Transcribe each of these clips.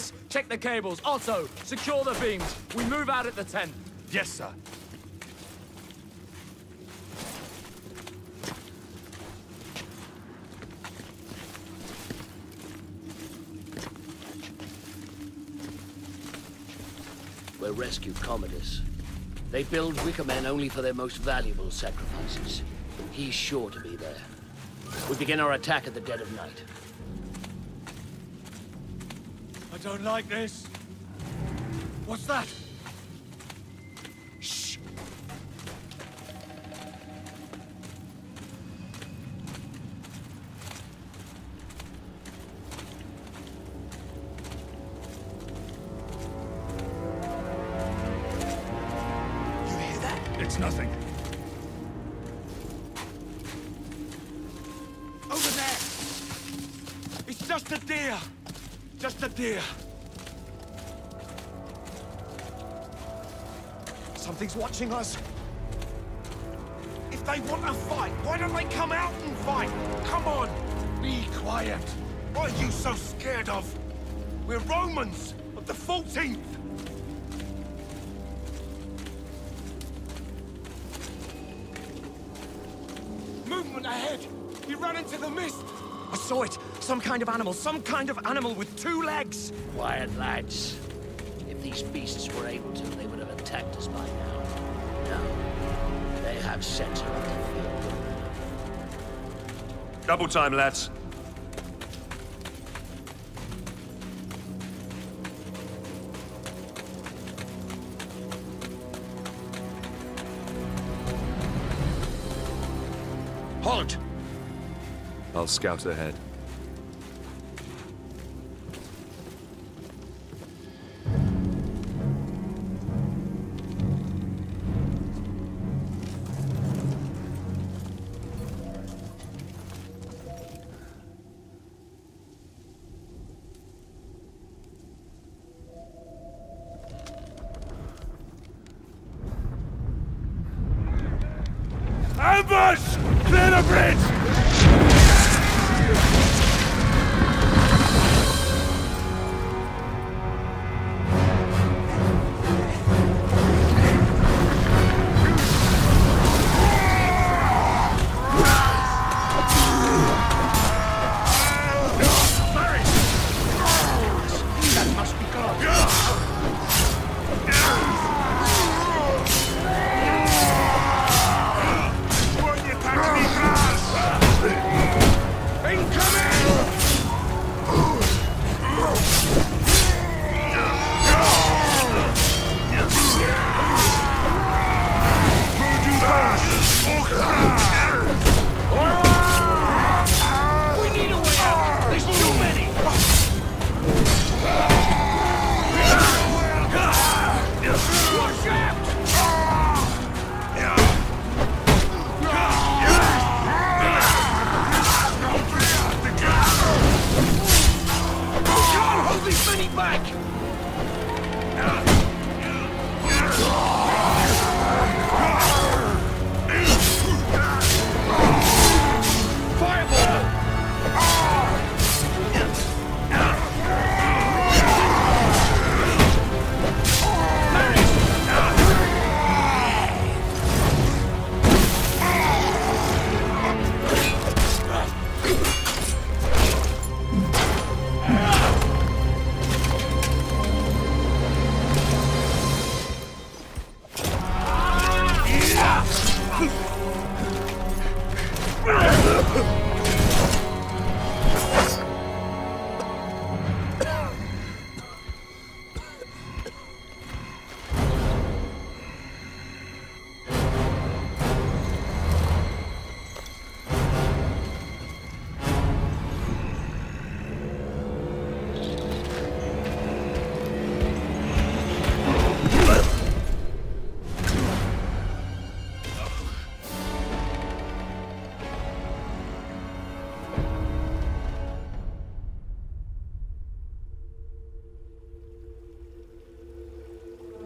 Marius, check the cables. Otto, secure the beams. We move out at the 10. Yes, sir. We'll rescue Commodus. They build wicker men only for their most valuable sacrifices. He's sure to be there. We begin our attack at the dead of night. I don't like this. What's that? Shh. You hear that? It's nothing. Over there. It's just a deer. Just a deer. Something's watching us. If they want a fight, why don't they come out and fight? Come on! Be quiet. What are you so scared of? We're Romans of the 14th! Movement ahead! We ran into the mist! I saw it! Some kind of animal with two legs! Quiet, lads. If these beasts were able to, they would have attacked us by now. No, they have center on their field. Double time, lads. Halt! I'll scout ahead.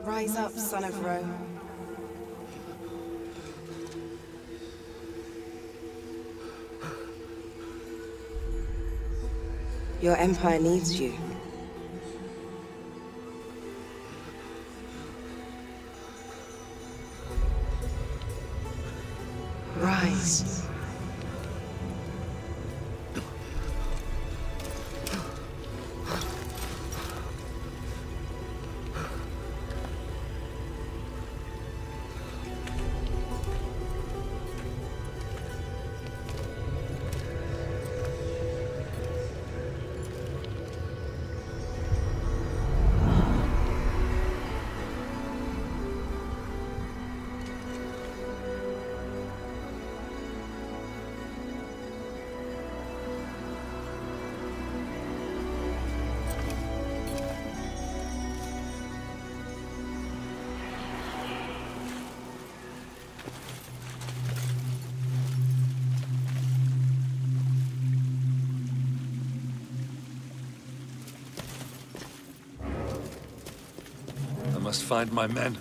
Rise up, son of Rome. Your empire needs you. Nemesis. I must find my men.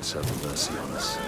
gods have mercy on us.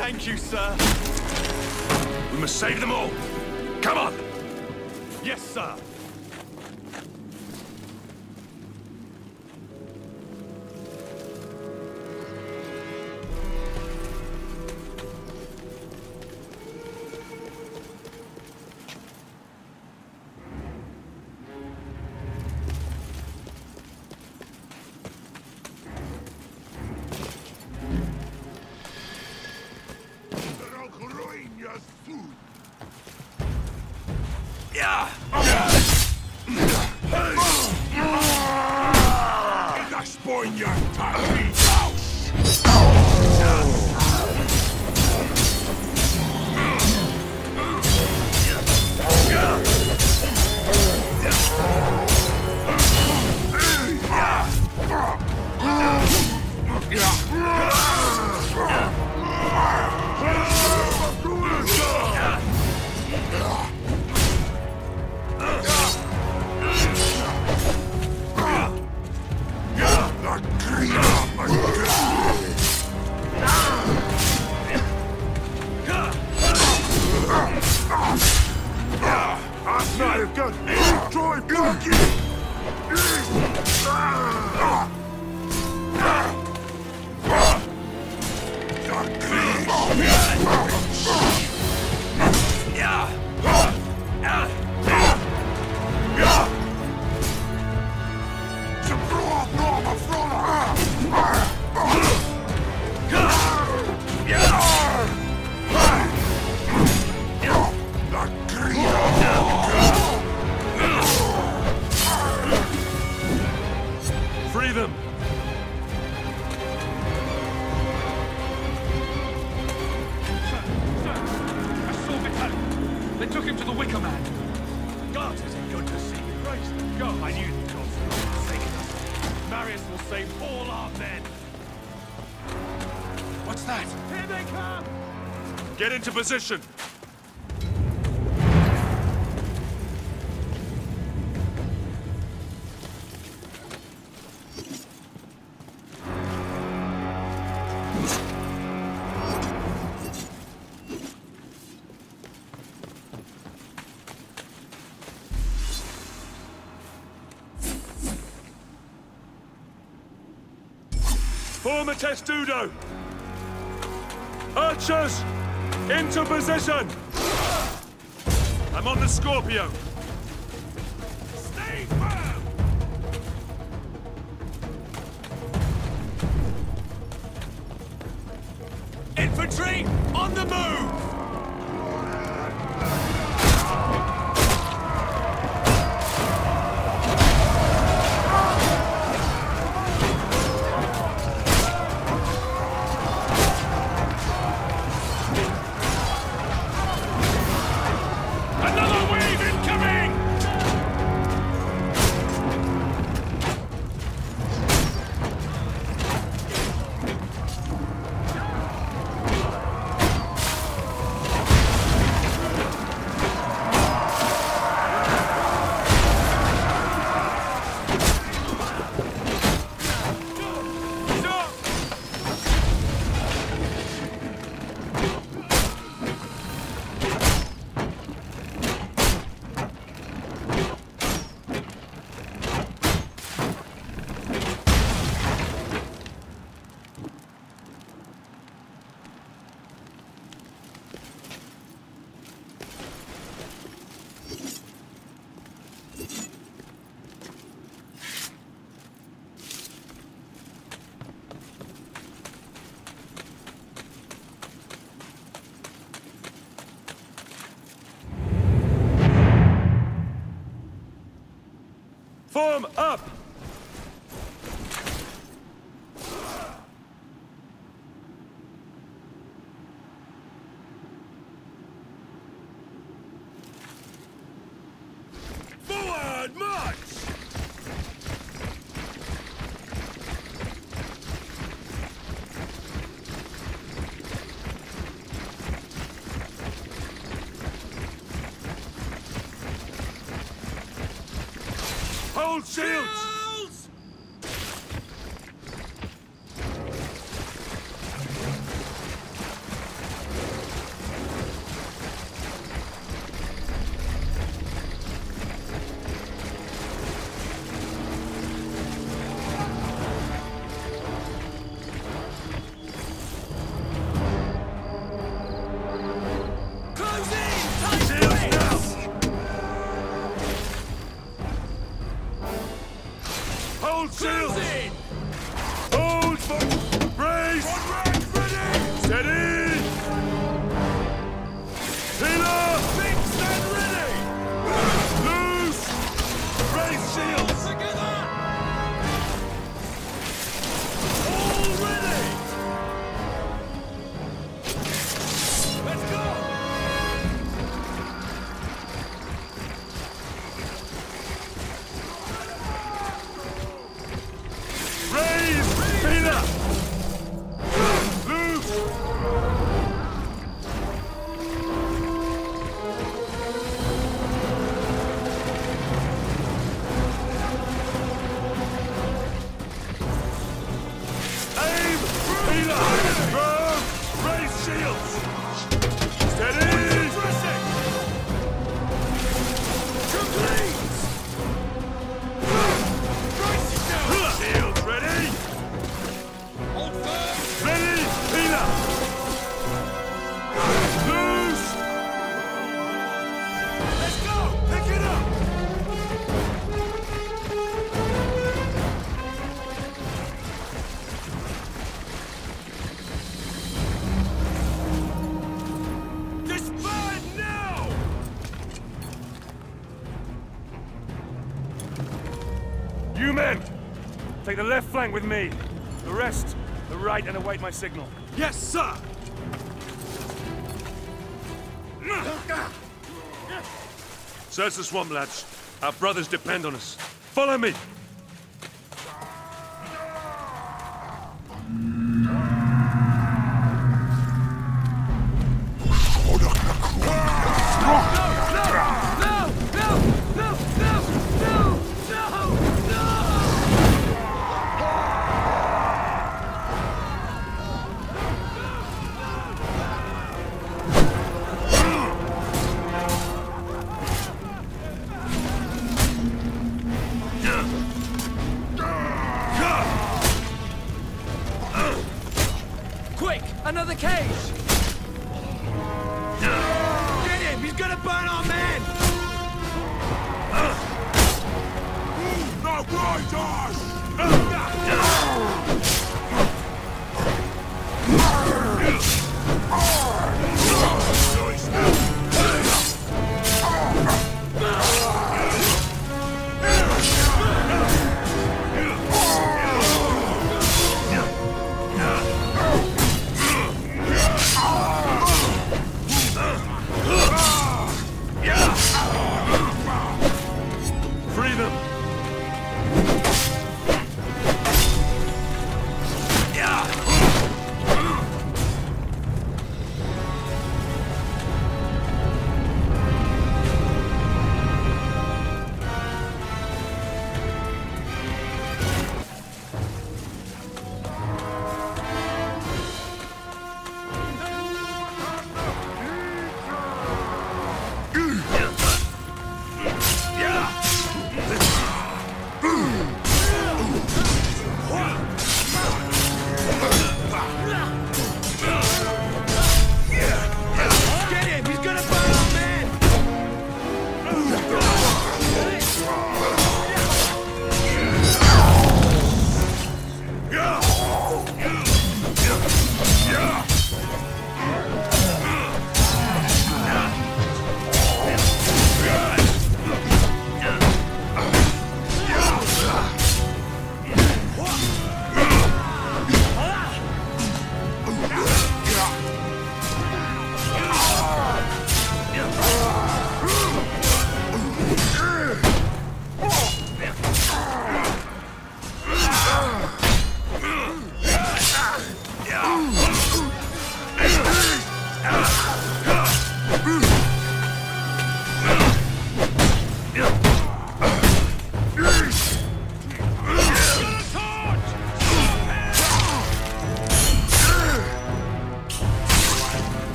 Thank you, sir. We must save them all. Come on. Yes, sir. Into position. Form a testudo. Archers! Into position! I'm on the Scorpio. Stay firm! Infantry, on the move! Form up! Forward march! Hold shields! Take the left flank with me. The rest, the right, and await my signal. Yes, sir! Search the swamp, lads. Our brothers depend on us. Follow me!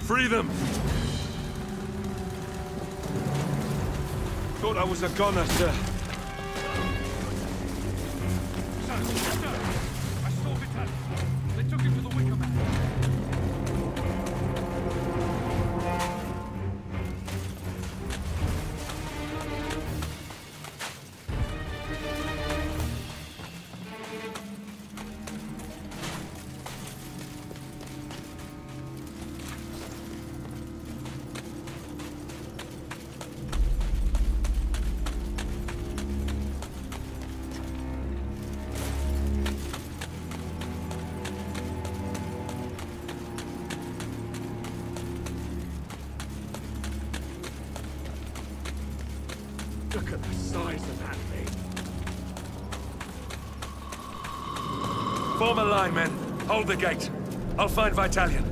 Free them! Thought I was a goner, sir. Form a line, men. Hold the gate. I'll find Vitalian.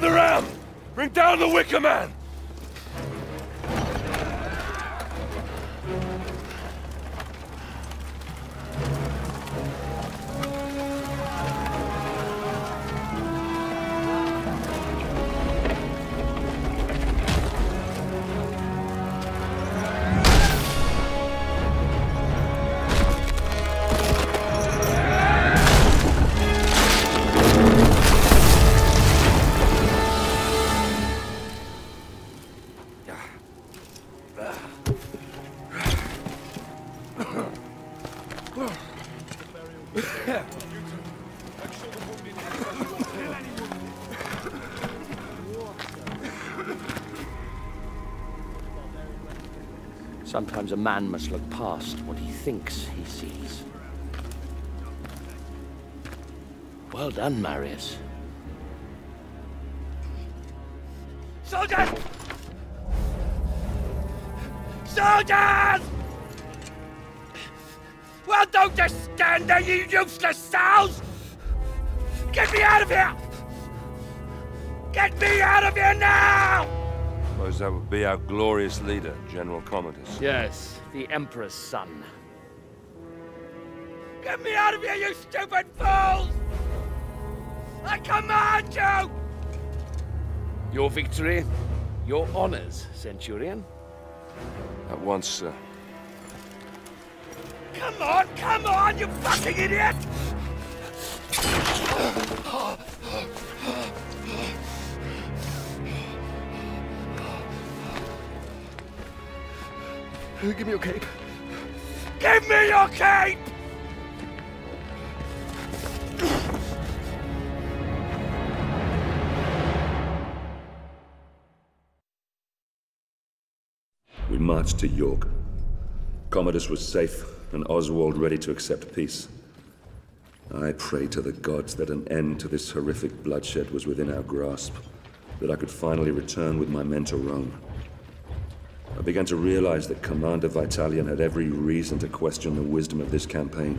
Grab the ram! Bring down the wicker man! Sometimes a man must look past what he thinks he sees. Well done, Marius. Soldiers! Soldiers! Well, don't just stand there, you useless sows! Get me out of here! Get me out of here now! I suppose that would be our glorious leader, General Commodus. Yes, the Emperor's son. Get me out of here, you stupid fools! I command you! Your victory, your honors, Centurion. At once, sir. Come on, you fucking idiot! Give me your cape. Give me your cape! We marched to York. Commodus was safe, and Oswald ready to accept peace. I pray to the gods that an end to this horrific bloodshed was within our grasp, that I could finally return with my men to Rome. I began to realize that Commander Vitalian had every reason to question the wisdom of this campaign.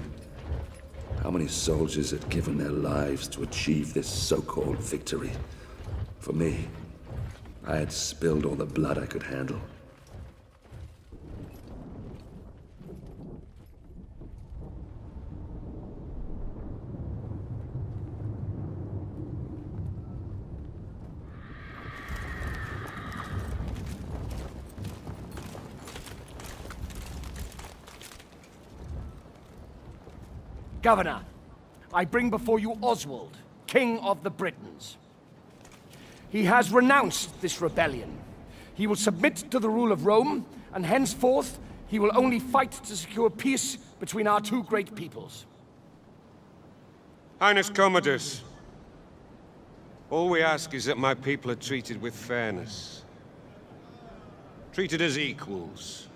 How many soldiers had given their lives to achieve this so-called victory? For me, I had spilled all the blood I could handle. Governor, I bring before you Oswald, King of the Britons. He has renounced this rebellion. He will submit to the rule of Rome, and henceforth he will only fight to secure peace between our two great peoples. Highness Commodus, all we ask is that my people are treated with fairness. Treated as equals.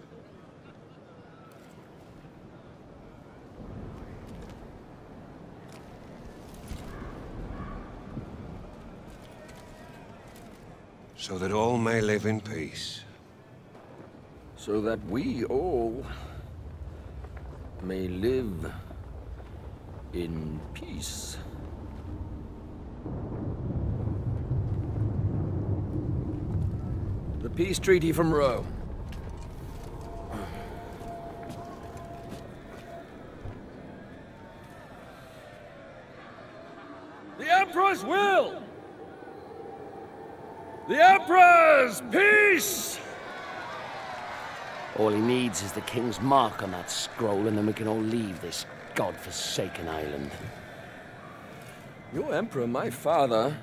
So that all may live in peace. So that we all may live in peace. The peace treaty from Rome. The Emperor's will! The Emperor's peace! All he needs is the King's mark on that scroll, and then we can all leave this godforsaken island. Your Emperor, my father,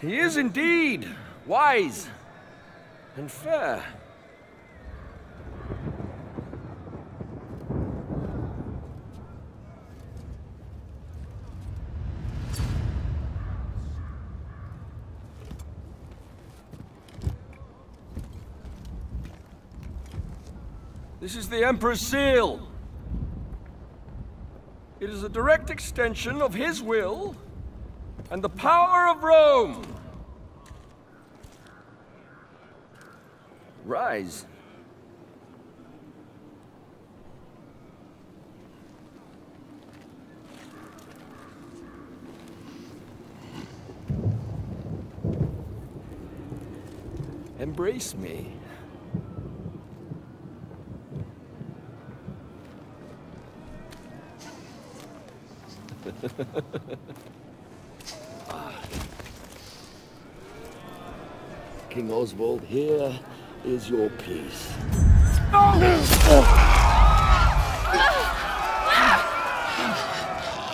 he is indeed wise and fair. This is the Emperor's seal. It is a direct extension of his will and the power of Rome. Rise. embrace me. King Oswald, here is your peace.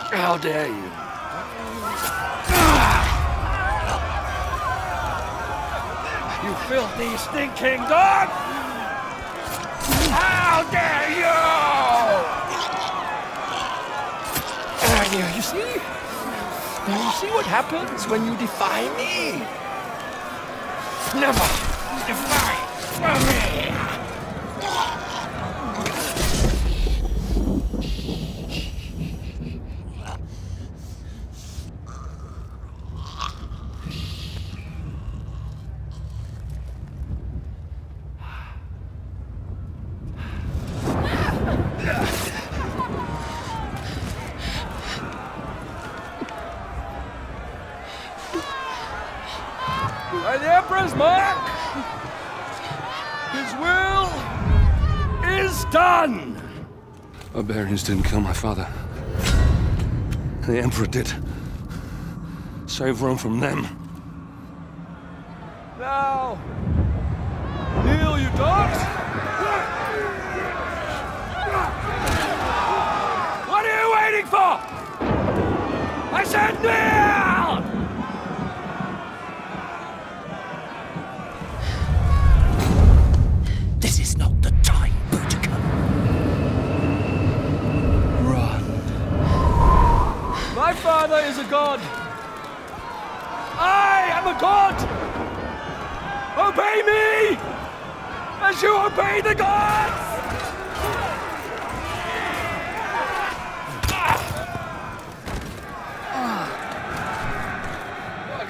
How dare you? You filthy, stinking dog! How dare you! You see? You see what happens when you defy me? Never defy me! Barbarians didn't kill my father. The Emperor did. Save Rome from them. Now! Kneel, you dogs! What are you waiting for? I said kneel! This is not the time, Britannia. My father is a god. I am a god. Obey me as you obey the gods.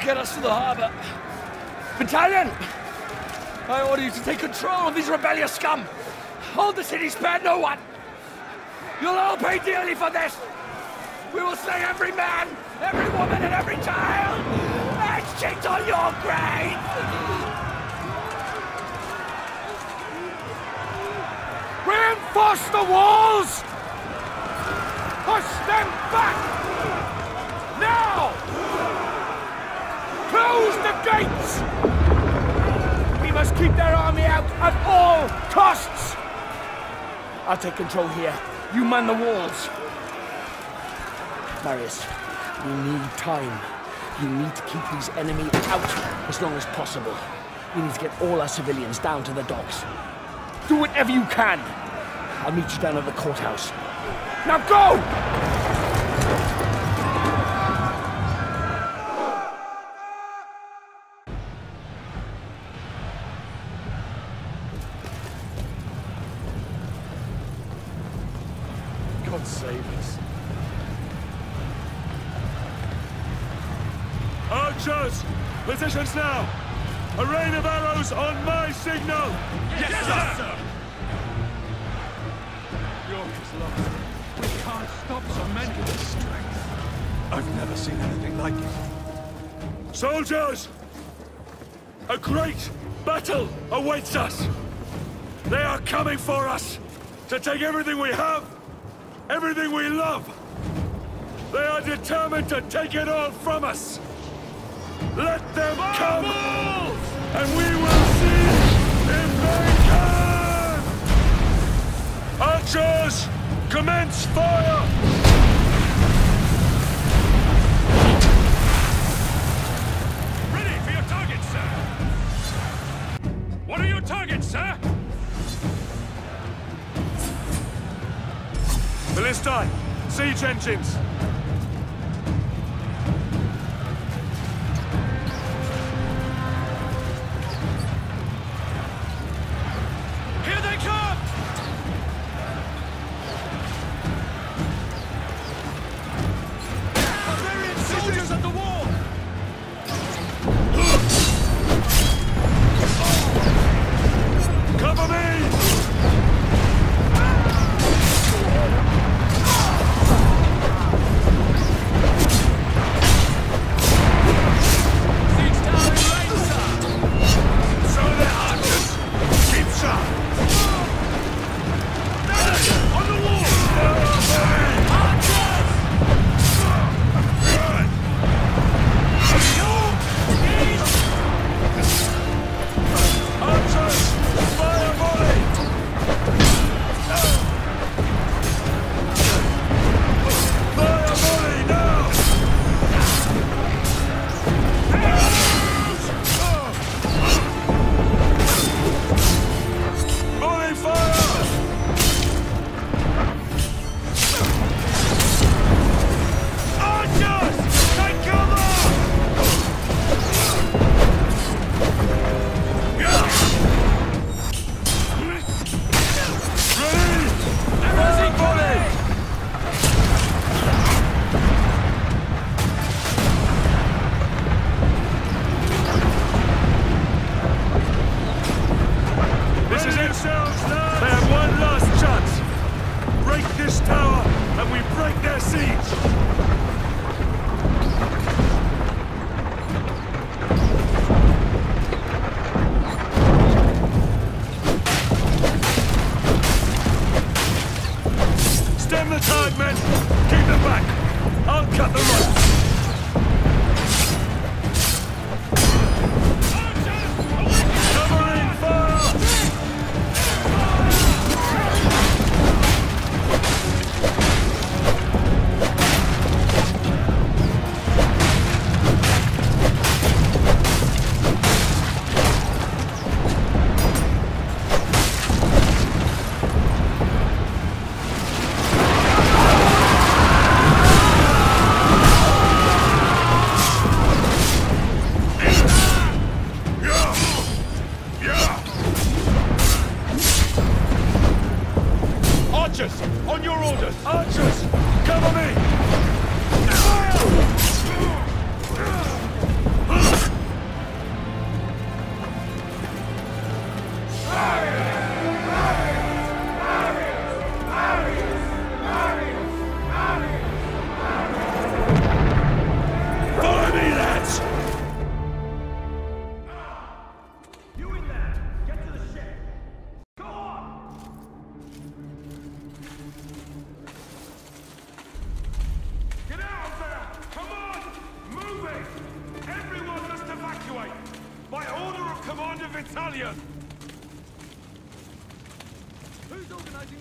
Get us to the harbor. Battalion, I order you to take control of these rebellious scum. Hold the city, spare no one. You'll all pay dearly for this. We will slay every man, every woman, and every child, and shit on your grave! Reinforce the walls! Push them back! Now! Close the gates! We must keep their army out at all costs! I'll take control here. You man the walls. Marius, we need time. You need to keep these enemy out as long as possible. We need to get all our civilians down to the docks. Do whatever you can. I'll meet you down at the courthouse. Now go! Positions now! A rain of arrows on my signal! Yes, yes sir! York is lost. We can't stop so many. Strength. I've never seen anything like it. Soldiers! A great battle awaits us! They are coming for us! To take everything we have, everything we love! They are determined to take it all from us! Let them come, and we will see if they can! Archers, commence fire! Ready for your target, sir! What are your targets, sir? Ballistae, siege engines! This is it! They have one last chance! Break this tower, and we break their siege!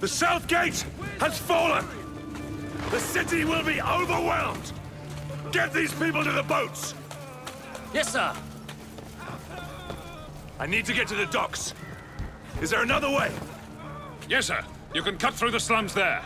The south gate has fallen! The city will be overwhelmed! Get these people to the boats! Yes, sir! I need to get to the docks. Is there another way? Yes, sir. You can cut through the slums there.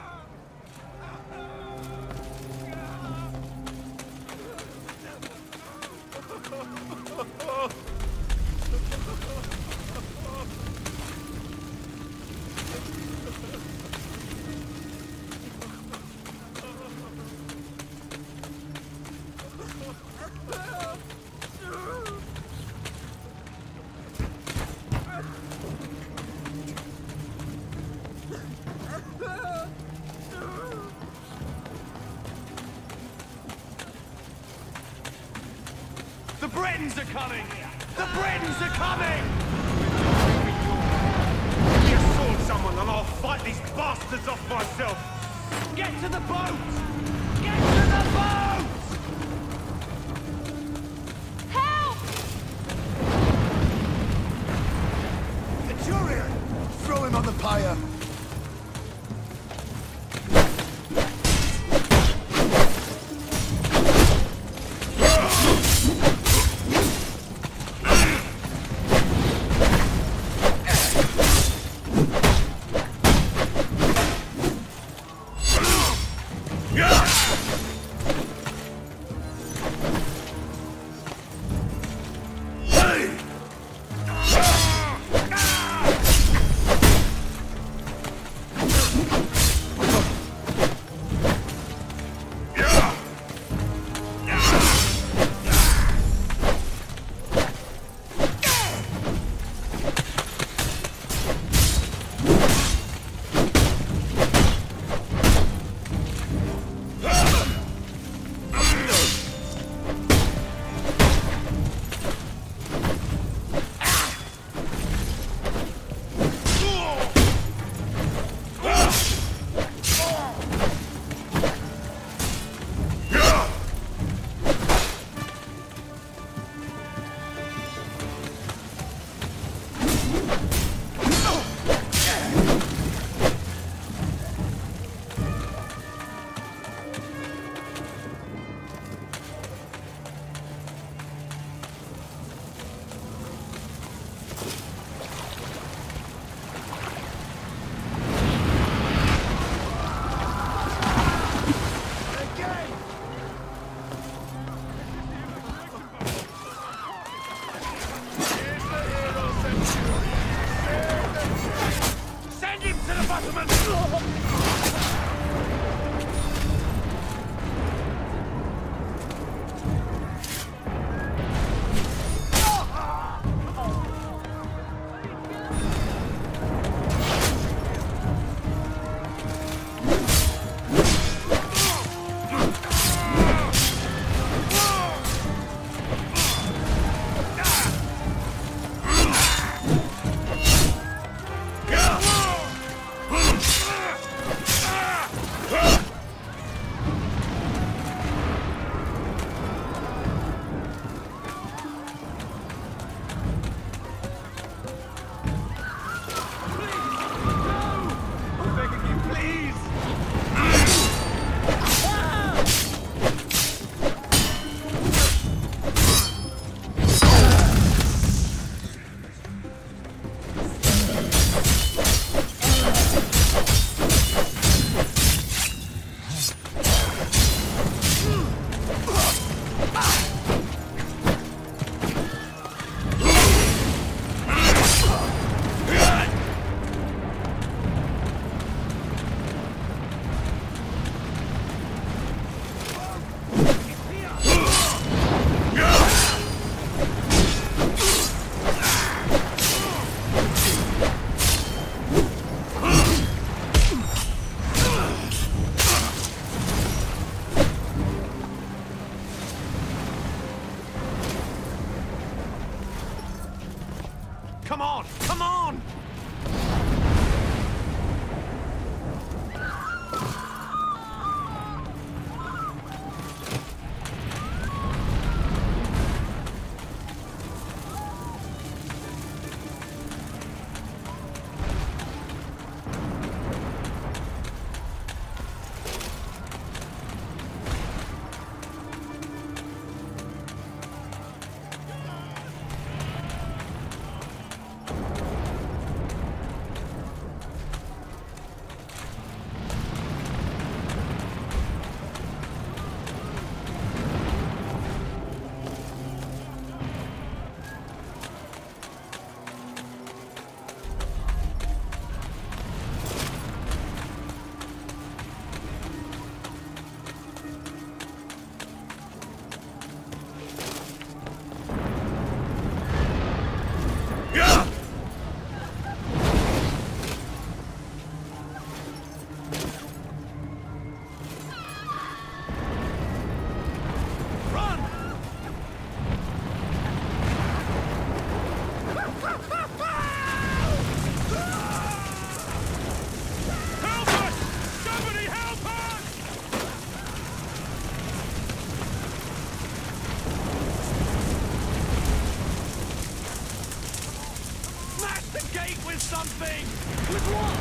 something! With what?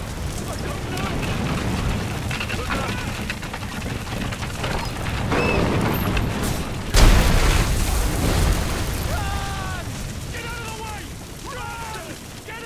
I don't know! Look up. Run! Get out of the way! Run! Get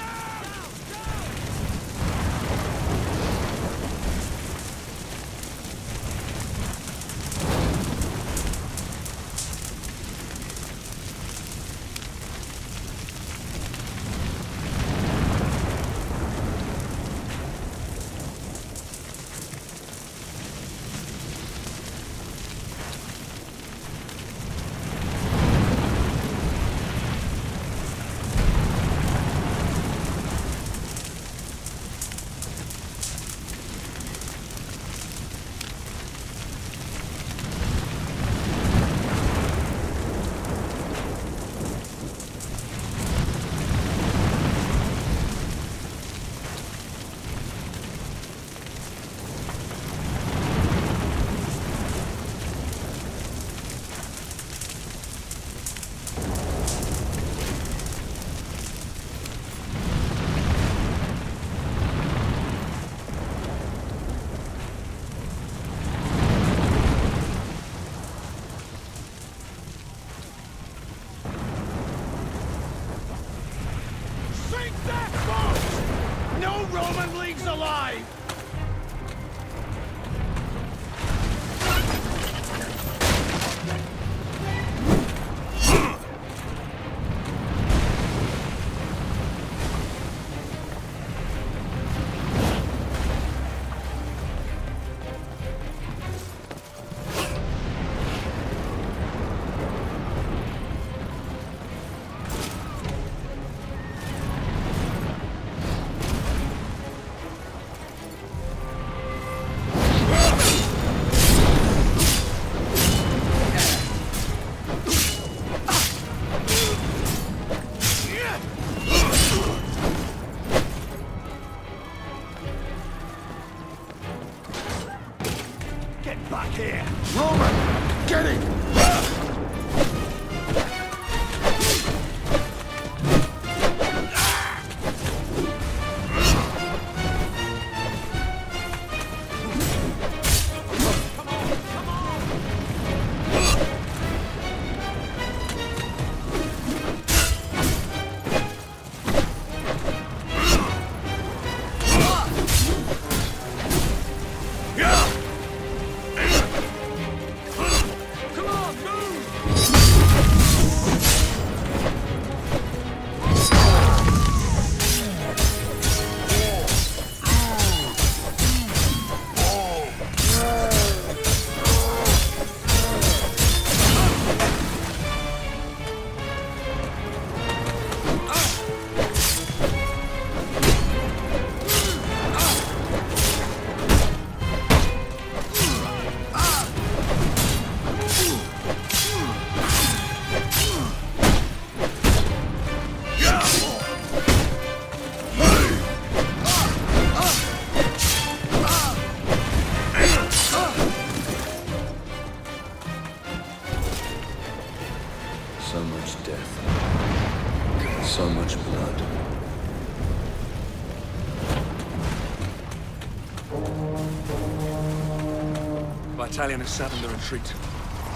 Vitalian has saddened the retreat.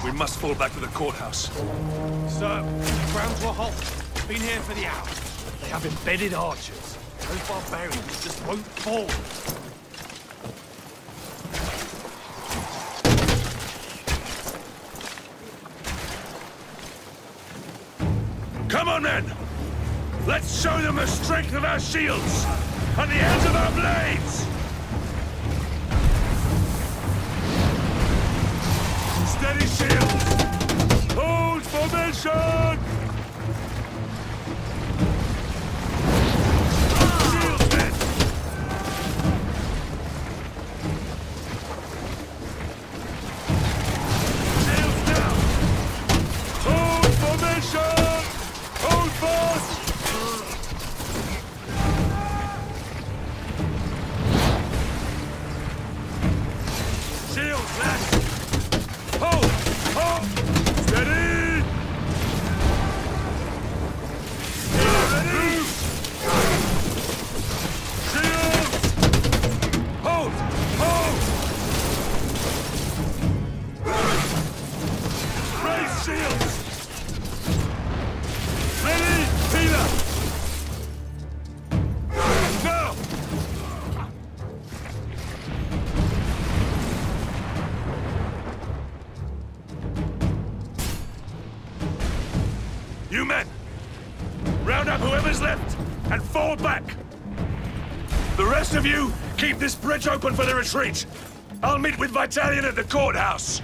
We must fall back to the courthouse. Sir, the ground to a halt. Been here for the hour. They have embedded archers. Those barbarians just won't fall. Come on, men! Let's show them the strength of our shields and the edge of our blades! Steady shields! Hold formation! Shields, men! Shields down! Hold formation! Hold fast! Shields, lads! Steady! hold back! The rest of you, keep this bridge open for the retreat! I'll meet with Vitalian at the courthouse!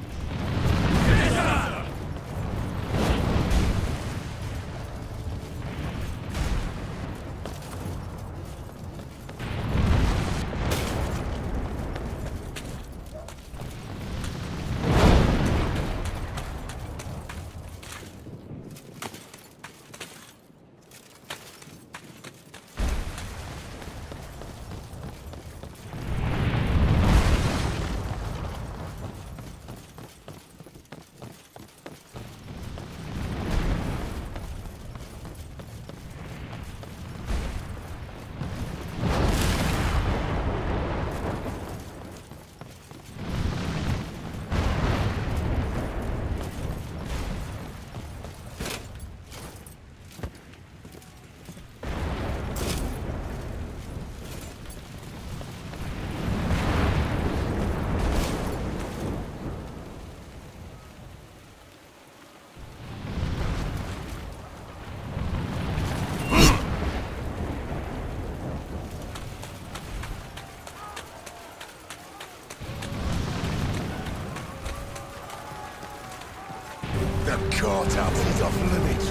Courthouse is off limits.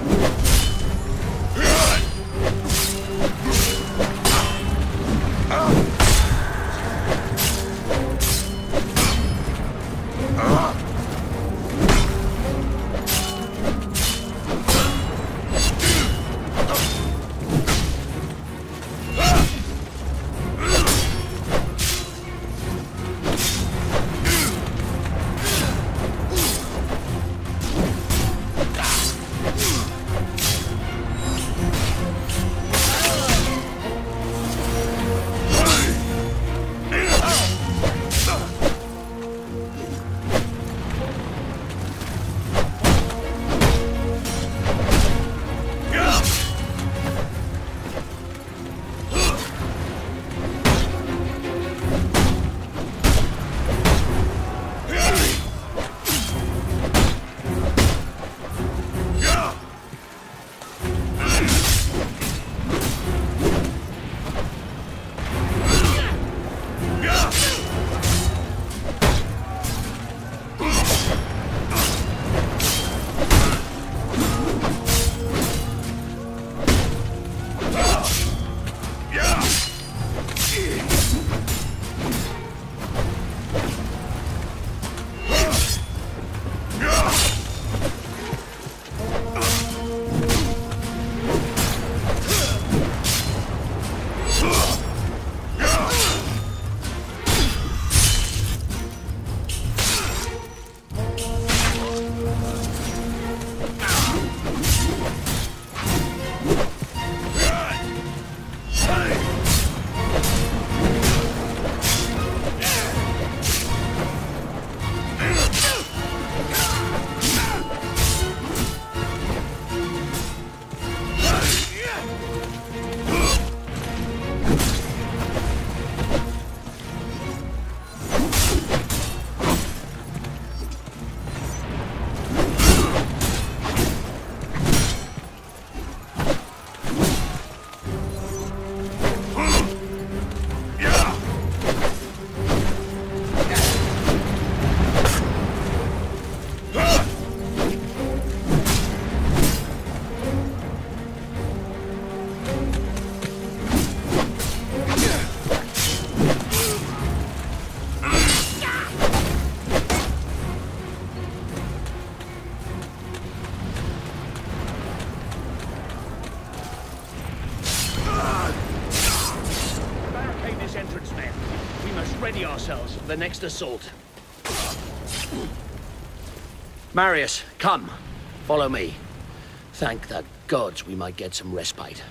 The next assault. Marius, come. Follow me. Thank the gods we might get some respite.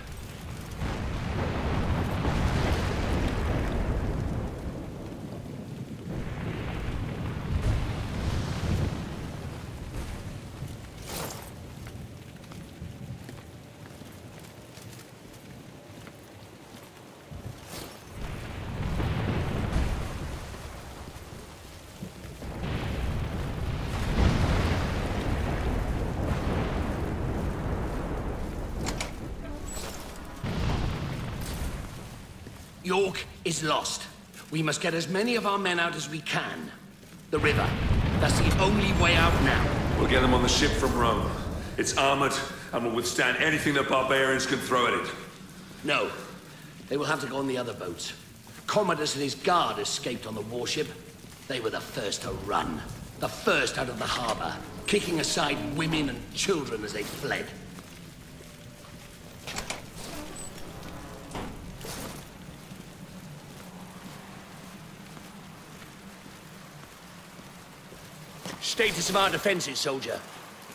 York is lost. We must get as many of our men out as we can. The river. That's the only way out now. We'll get them on the ship from Rome. It's armored and will withstand anything that barbarians can throw at it. No. They will have to go on the other boats. Commodus and his guard escaped on the warship. They were the first to run. The first out of the harbor, kicking aside women and children as they fled. Status of our defenses, soldier.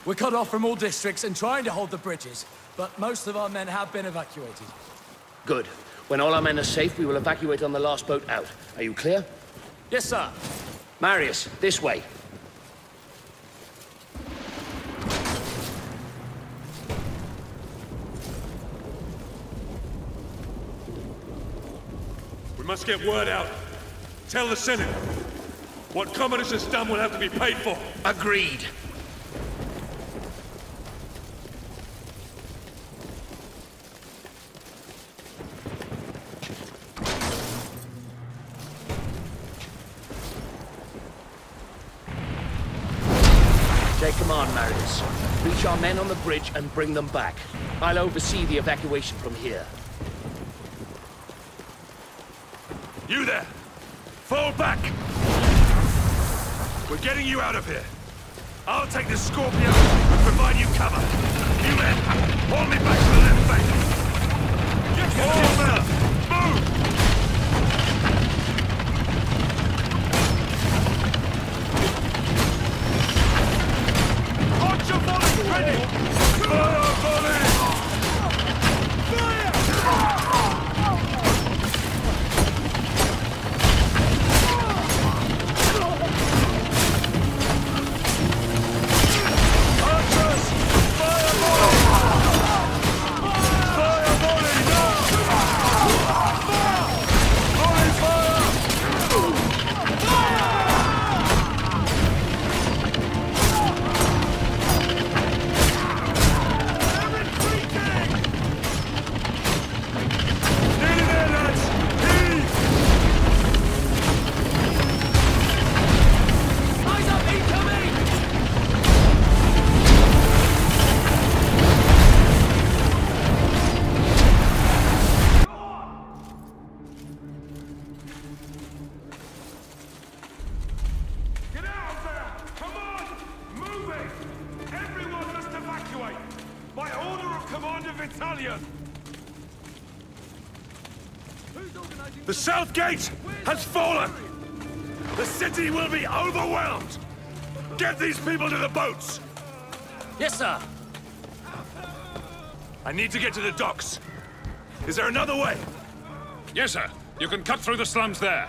We're cut off from all districts and trying to hold the bridges, but most of our men have been evacuated. Good. When all our men are safe, we will evacuate on the last boat out. Are you clear? Yes, sir. Marius, this way. We must get word out. Tell the Senate. What Commodus has done will have to be paid for. Agreed. Take command, Marius. Reach our men on the bridge and bring them back. I'll oversee the evacuation from here. You there! Fall back! We're getting you out of here. I'll take the Scorpio and provide you cover. You men, hold me back to the left bank. Yes, move! Archer volley ready! Fire volley! Fire! Archers! Fire volley! Fire volley now! Fire! Volley fire! Fire! The south gate has fallen! The city will be overwhelmed! Get these people to the boats! Yes, sir! I need to get to the docks. Is there another way? Yes, sir. You can cut through the slums there.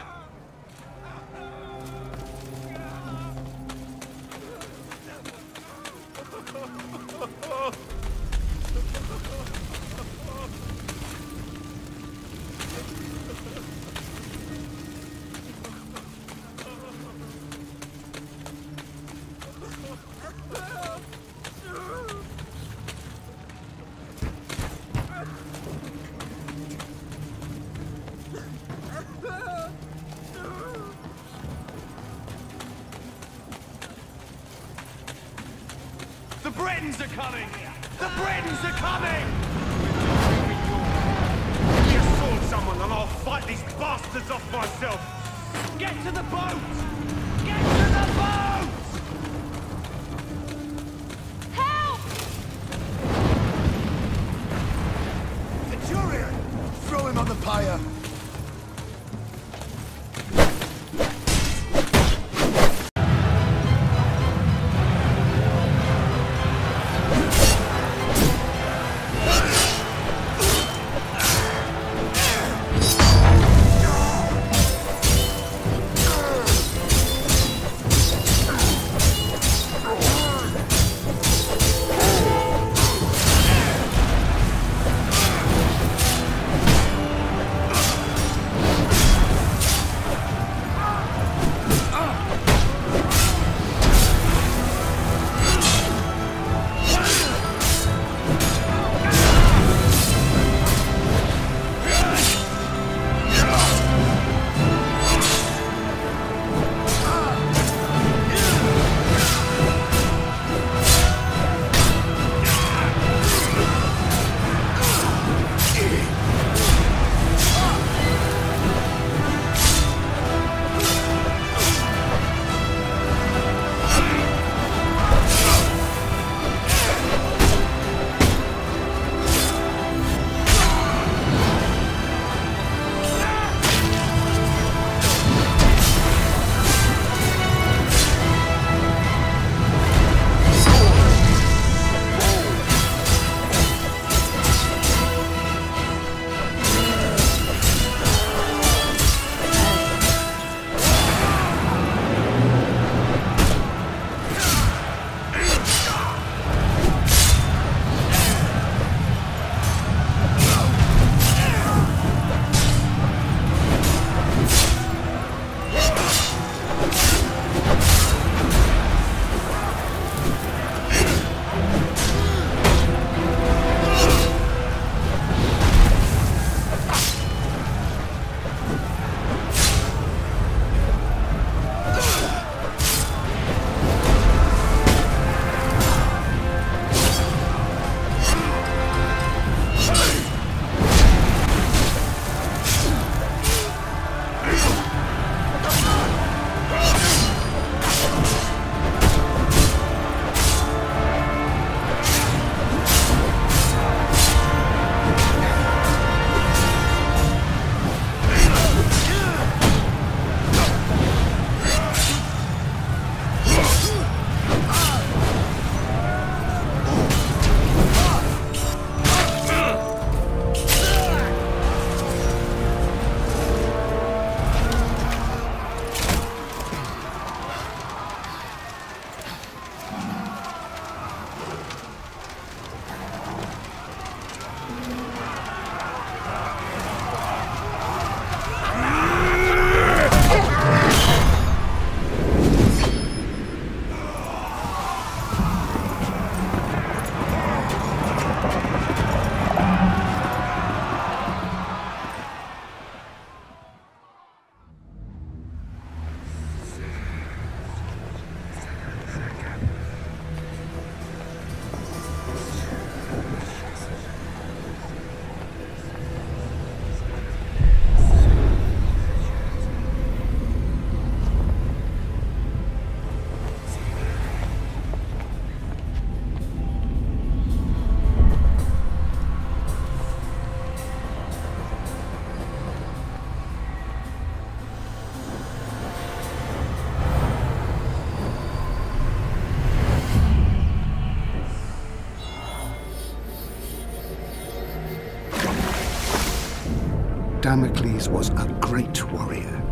Damocles was a great warrior,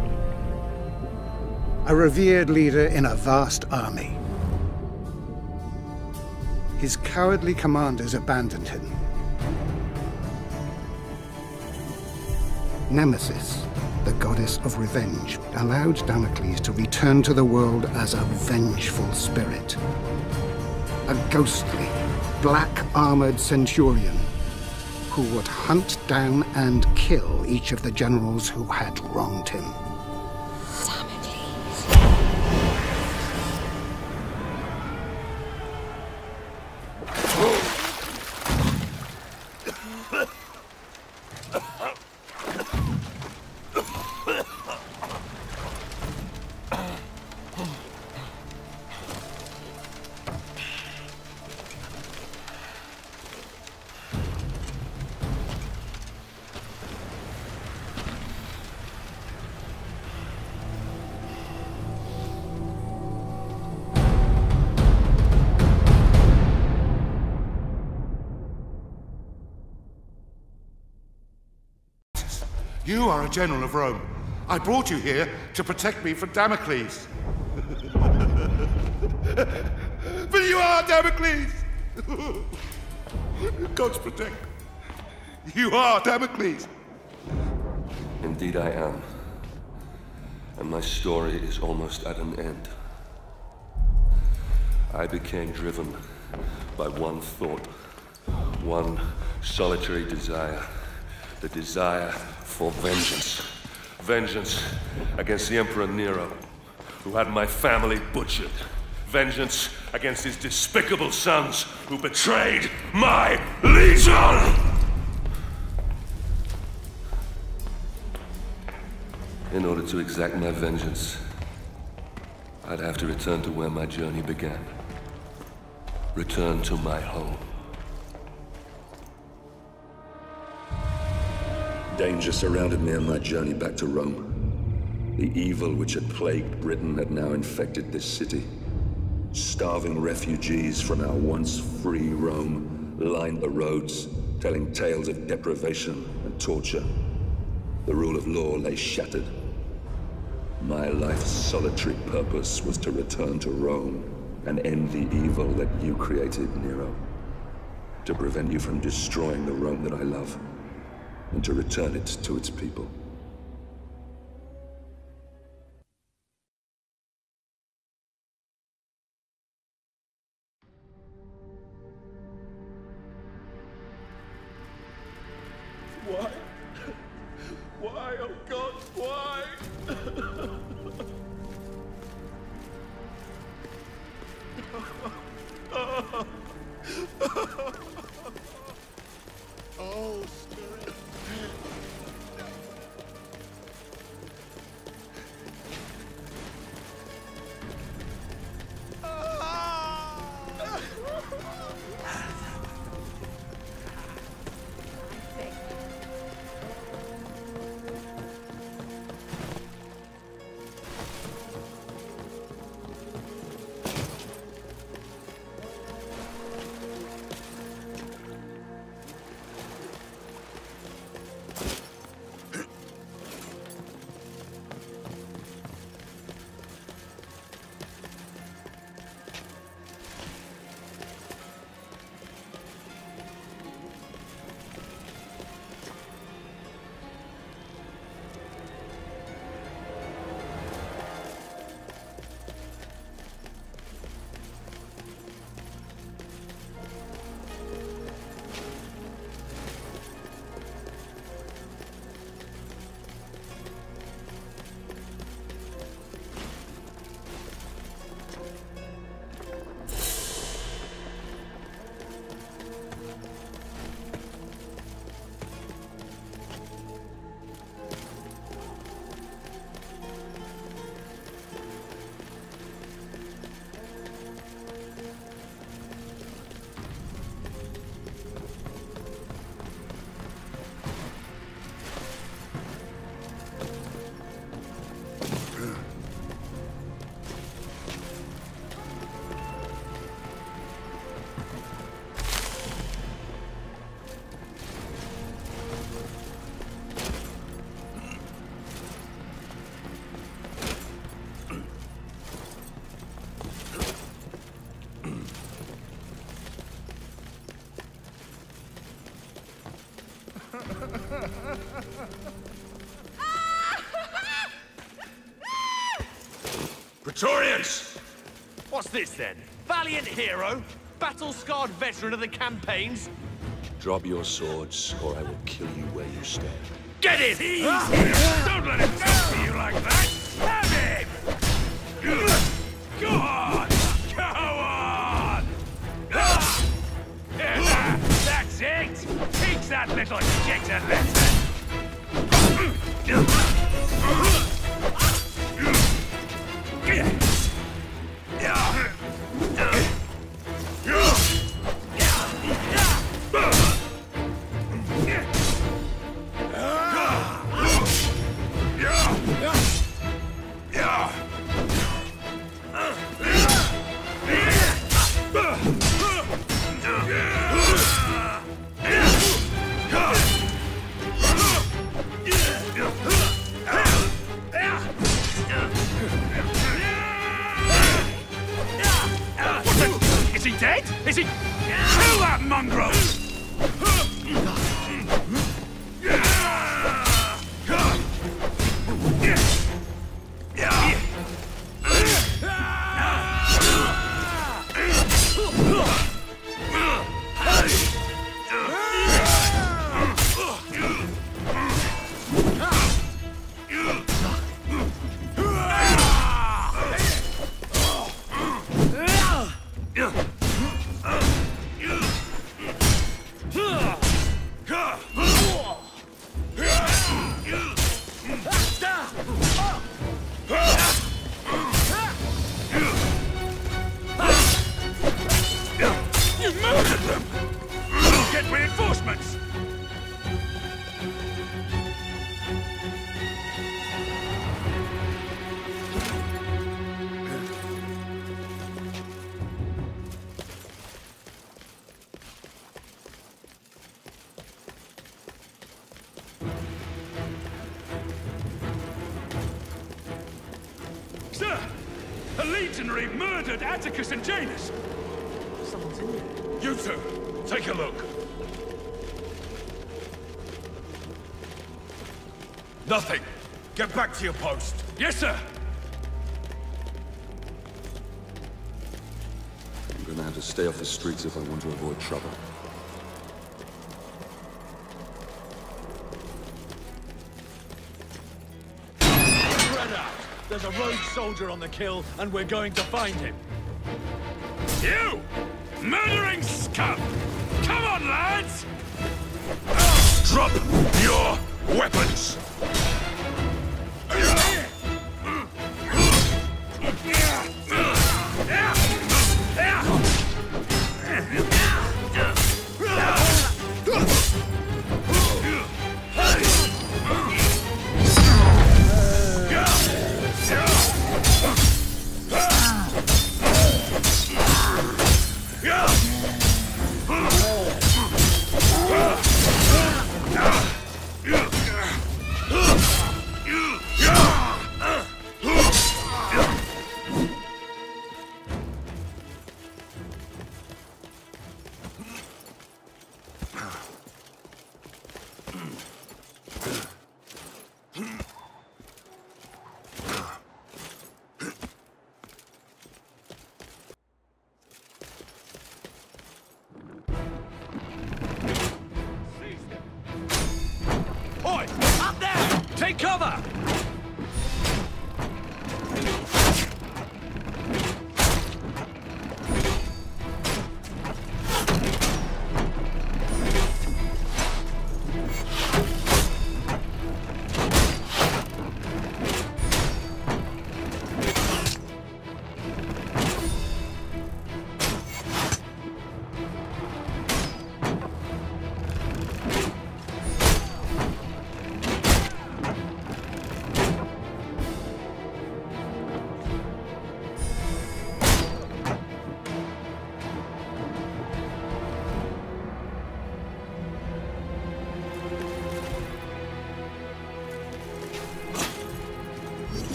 a revered leader in a vast army. His cowardly commanders abandoned him. Nemesis, the goddess of revenge, allowed Damocles to return to the world as a vengeful spirit, a ghostly, black-armored centurion who would hunt down and kill each of the generals who had wronged him. Damocles. You are a general of Rome. I brought you here to protect me from Damocles. But you are Damocles! God's protect. You are Damocles! Indeed I am. And my story is almost at an end. I became driven by one thought, one solitary desire. The desire for vengeance. Vengeance against the Emperor Nero, who had my family butchered. Vengeance against his despicable sons, who betrayed my legion! In order to exact my vengeance, I'd have to return to where my journey began. Return to my home. Danger surrounded me on my journey back to Rome. The evil which had plagued Britain had now infected this city. Starving refugees from our once free Rome lined the roads, telling tales of deprivation and torture. The rule of law lay shattered. My life's solitary purpose was to return to Rome and end the evil that you created, Nero. To prevent you from destroying the Rome that I love, and to return it to its people. Why? Why, oh God, why? Oh, Spirit. Praetorians! What's this then? Valiant hero? Battle-scarred veteran of the campaigns? Drop your swords, or I will kill you where you stand. Get it! Don't let him go to you like that! Have him! Go on! Go on! Yeah, that's it! Teach that little shit a lesson. Is he dead? Is he? Kill that mongrel! Atticus and Janus! Someone's in there. You two, take a look. Nothing. Get back to your post. Yes, sir! I'm gonna have to stay off the streets if I want to avoid trouble. There's a rogue soldier on the kill, and we're going to find him. You! Murdering scum! Come on, lads! Drop your weapons! Ugh!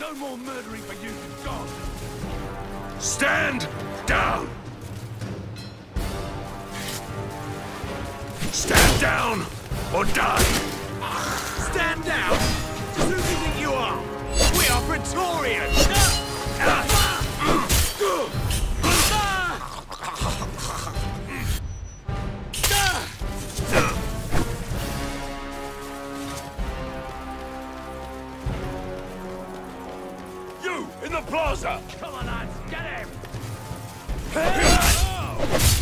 No more murdering for you, God! Stand down! Stand down or die! Stand down? Who do you think you are? We are Praetorians! You in the plaza! Come on, lads, get him!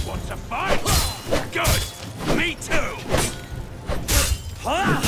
Want to fight? Good! Me too! Huh?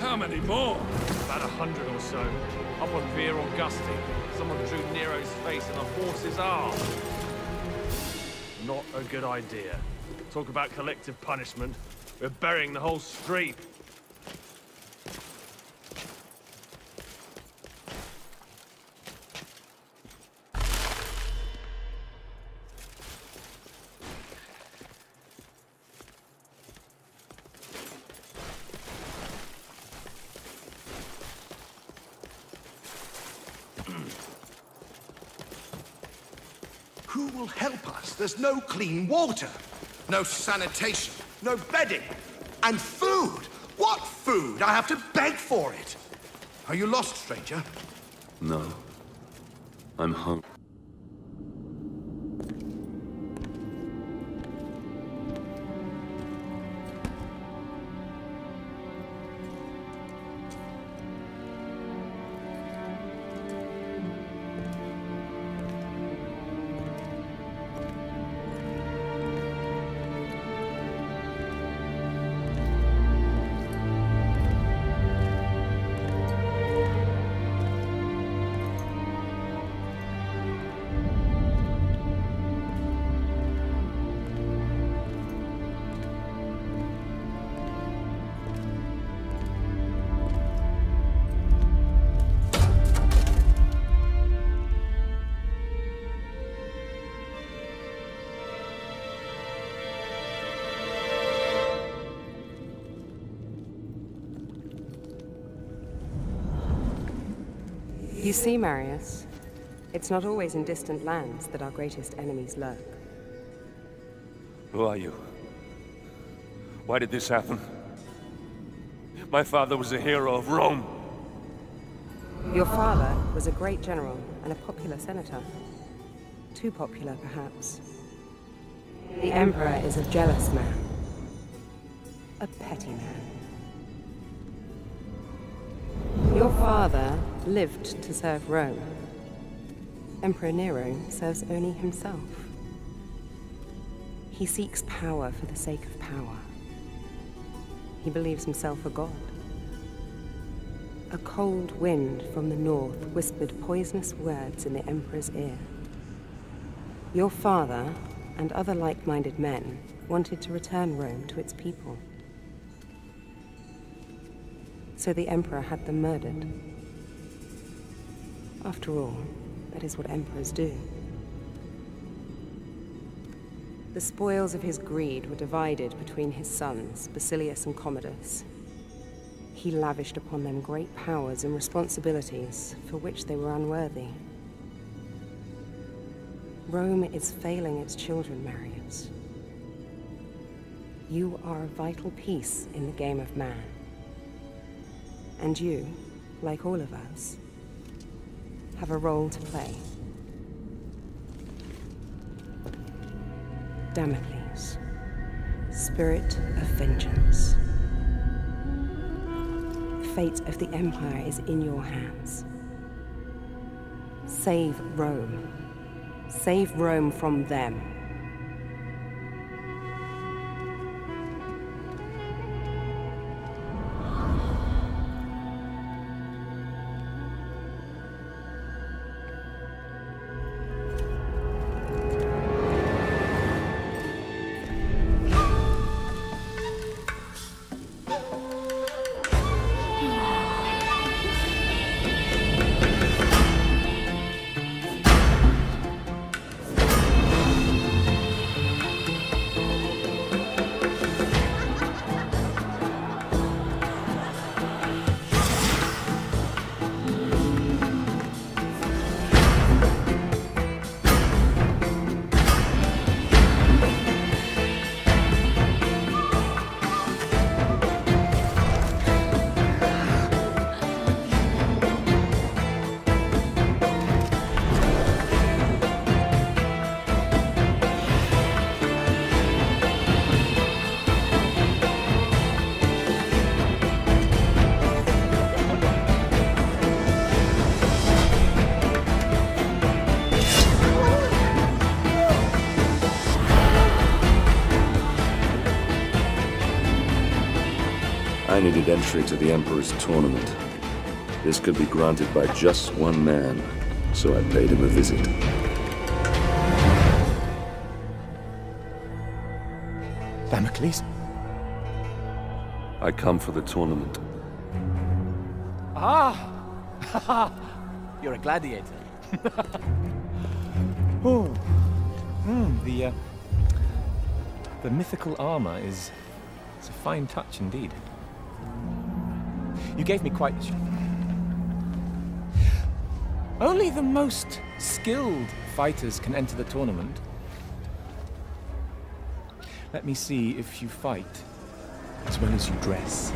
How many more? About 100 or so. Up on Veer Augusti, someone drew Nero's face in a horse's arm. Not a good idea. Talk about collective punishment. We're burying the whole street. Who will help us? There's no clean water, no sanitation, no bedding, and food! What food? I have to beg for it! Are you lost, stranger? No. I'm hungry. You see, Marius, it's not always in distant lands that our greatest enemies lurk. Who are you? Why did this happen? My father was a hero of Rome. Your father was a great general and a popular senator. Too popular, perhaps. The Emperor is a jealous man. A petty man. Your father lived to serve Rome. Emperor Nero serves only himself. He seeks power for the sake of power. He believes himself a god. A A cold wind from the north whispered poisonous words in the Emperor's ear. Your father and other like-minded men wanted to return Rome to its people. So the Emperor had them murdered. After all, that is what emperors do. The spoils of his greed were divided between his sons, Basilius and Commodus. He lavished upon them great powers and responsibilities for which they were unworthy. Rome is failing its children, Marius. You are a vital piece in the game of man. And you, like all of us, have a role to play. Damocles, spirit of vengeance. The fate of the Empire is in your hands. Save Rome. Save Rome from them. I needed entry to the Emperor's tournament. This could be granted by just one man, so I paid him a visit. Damocles? I come for the tournament. Ah! You're a gladiator. Oh. The mythical armor is... it's a fine touch indeed. You gave me quite... Only the most skilled fighters can enter the tournament. Let me see if you fight as well as you dress.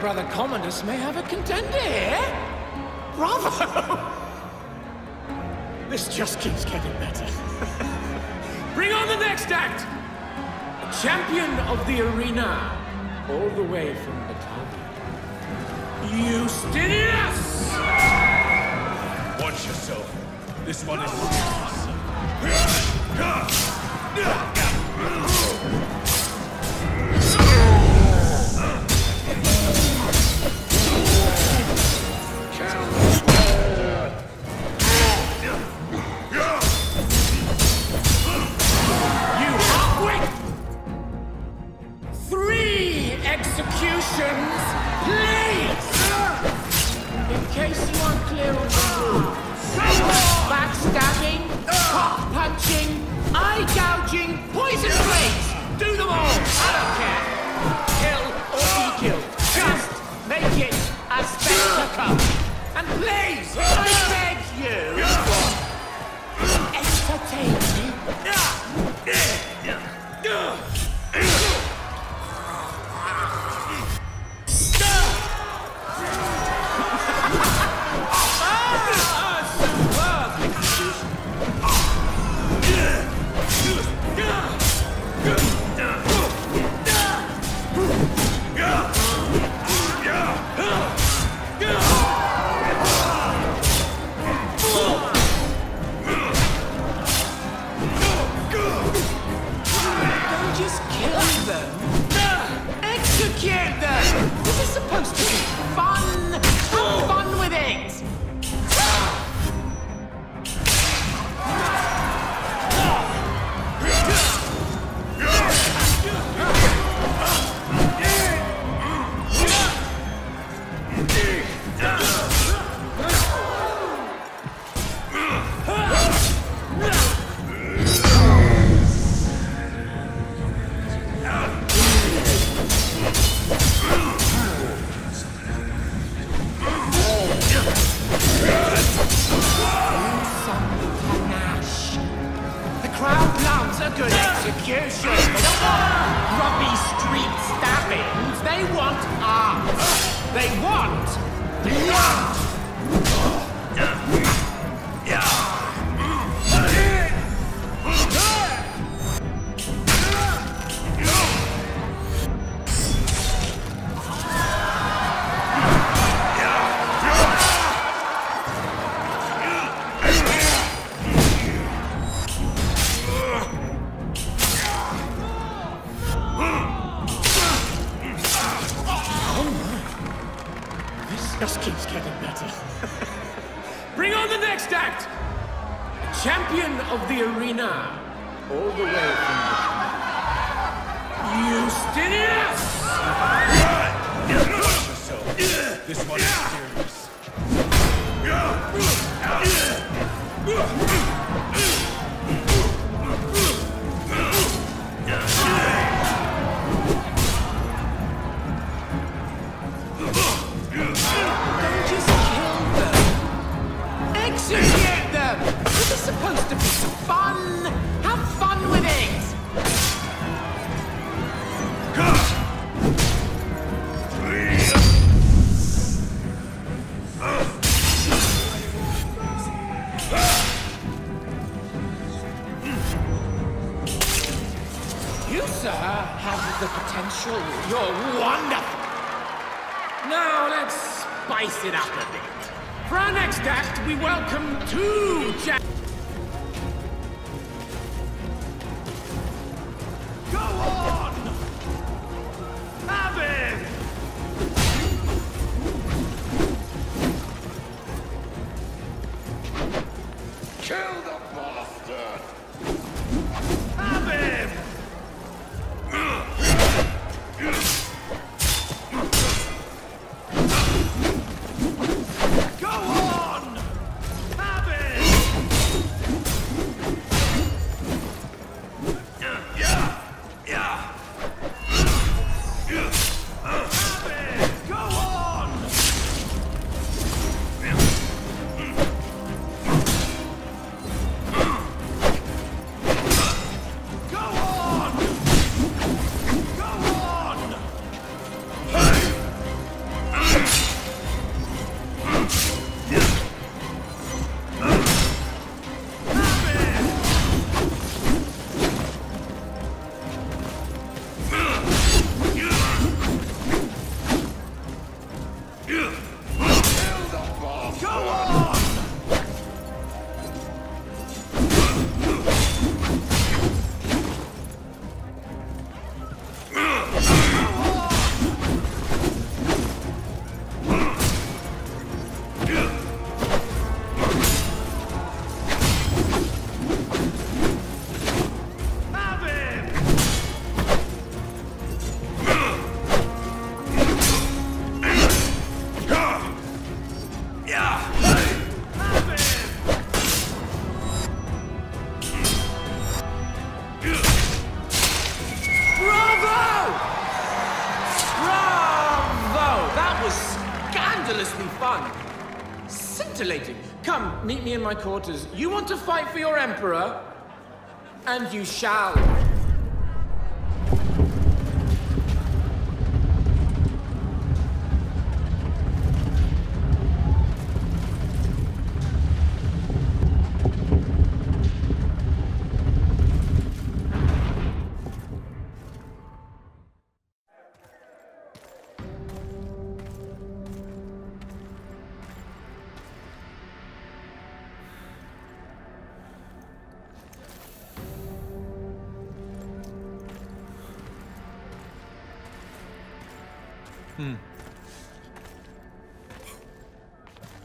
Brother Commodus may have a contender here. Bravo! This just keeps getting better. Bring on the next act! A champion of the arena, all the way from Britannia. Eusthenius! Watch yourself. This one is awesome. Kill the bastard! Have him! Meet me in my quarters. You want to fight for your emperor? And you shall.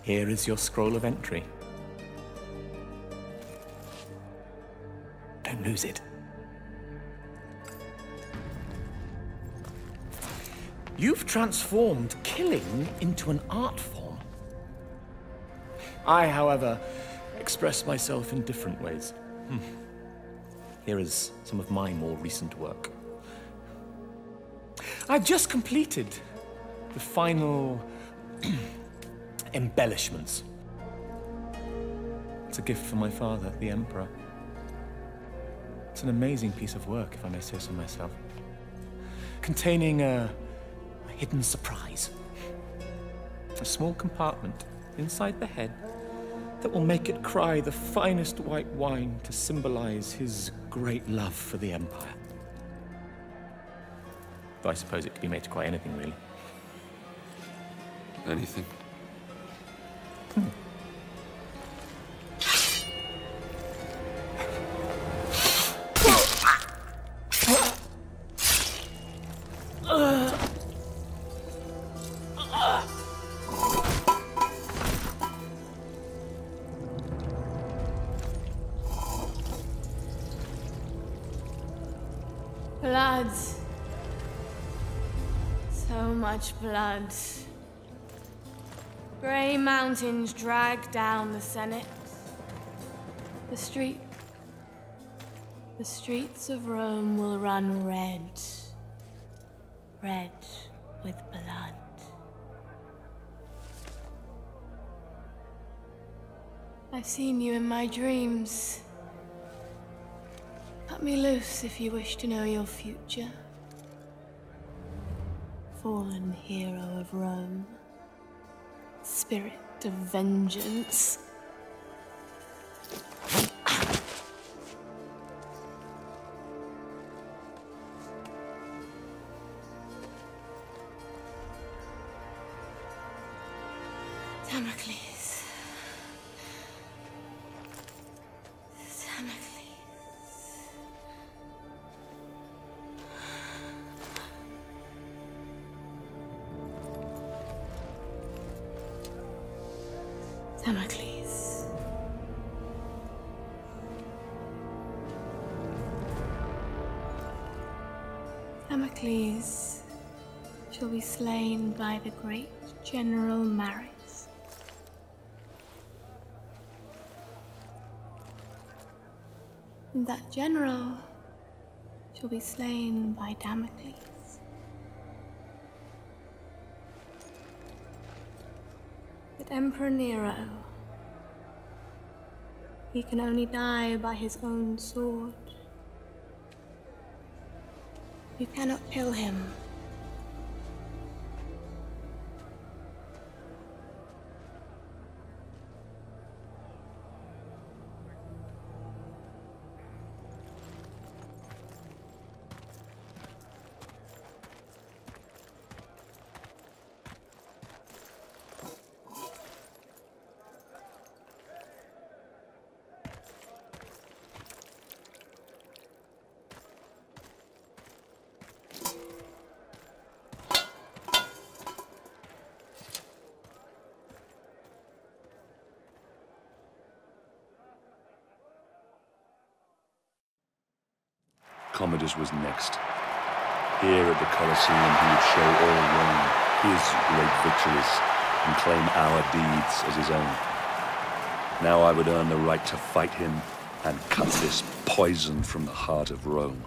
Here is your scroll of entry. Don't lose it. You've transformed killing into an art form. I, however, express myself in different ways. Here is some of my more recent work. I've just completed the final embellishments. It's a gift from my father, the Emperor. It's an amazing piece of work, if I may say so myself, containing a hidden surprise. A small compartment inside the head that will make it cry the finest white wine to symbolize his great love for the Empire. Though I suppose it could be made to cry anything, really. Anything? Blood. So much blood. Grey mountains drag down the Senate. The streets of Rome will run red. Red with blood. I've seen you in my dreams. Cut me loose if you wish to know your future. Fallen hero of Rome. Spirit of vengeance. Damocles. Damocles. Damocles. Damocles shall be slain by the great General Marius. And that general shall be slain by Damocles. Emperor Nero, he can only die by his own sword. You cannot kill him. Commodus was next. Here at the Colosseum he would show all Rome his great victories and claim our deeds as his own. Now I would earn the right to fight him and cut this poison from the heart of Rome.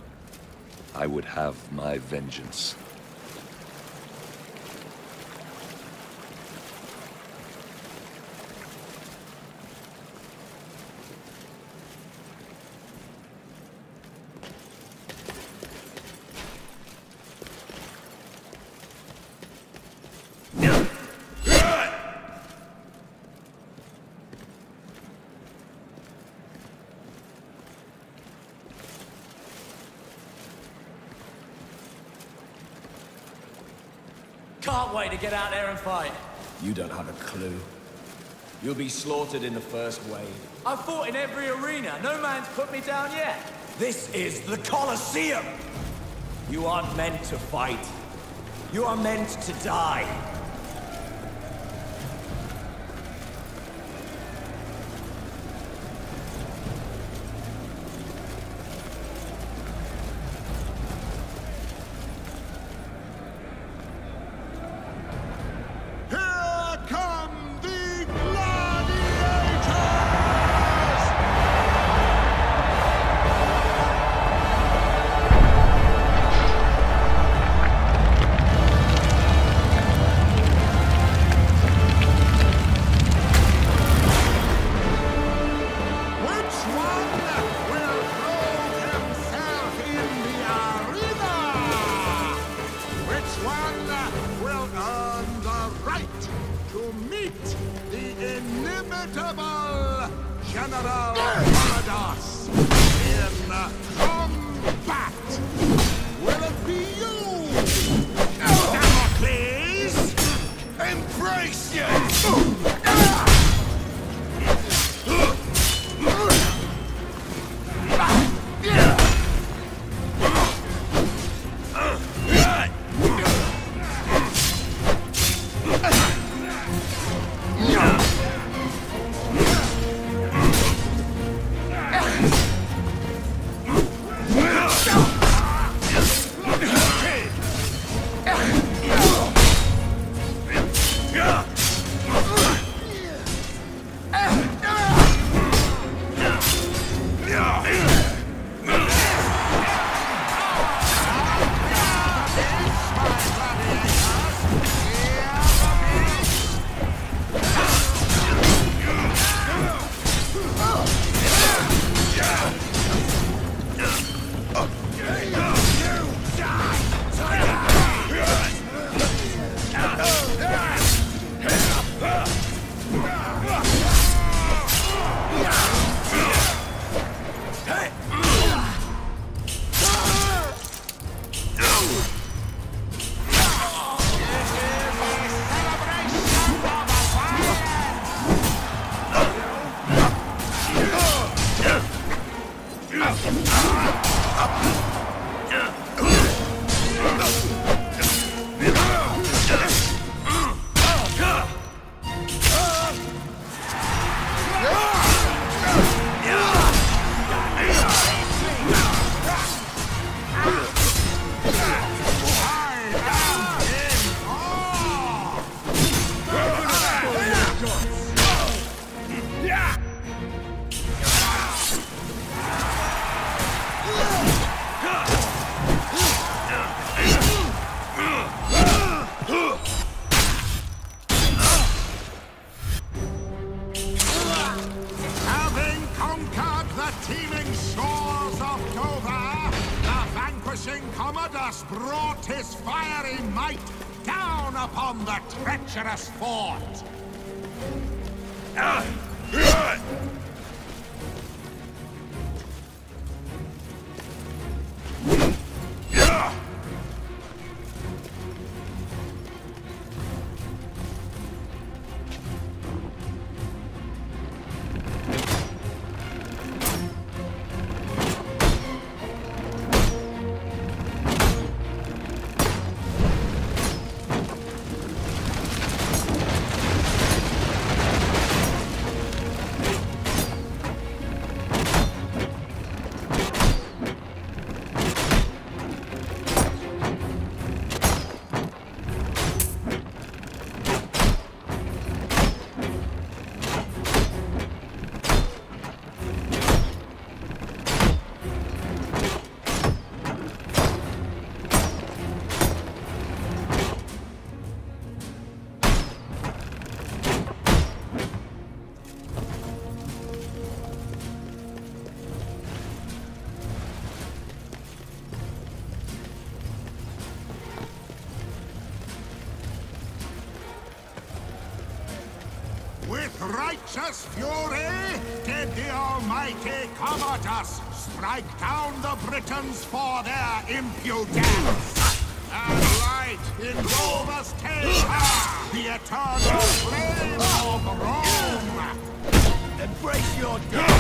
I would have my vengeance. To get out there and fight. You don't have a clue. You'll be slaughtered in the first wave. I've fought in every arena. No man's put me down yet. This is the Colosseum. You aren't meant to fight. You are meant to die. With righteous fury, did the almighty Commodus strike down the Britons for their impudence. And light in Roma's tail, the eternal flame of Rome. Embrace your death.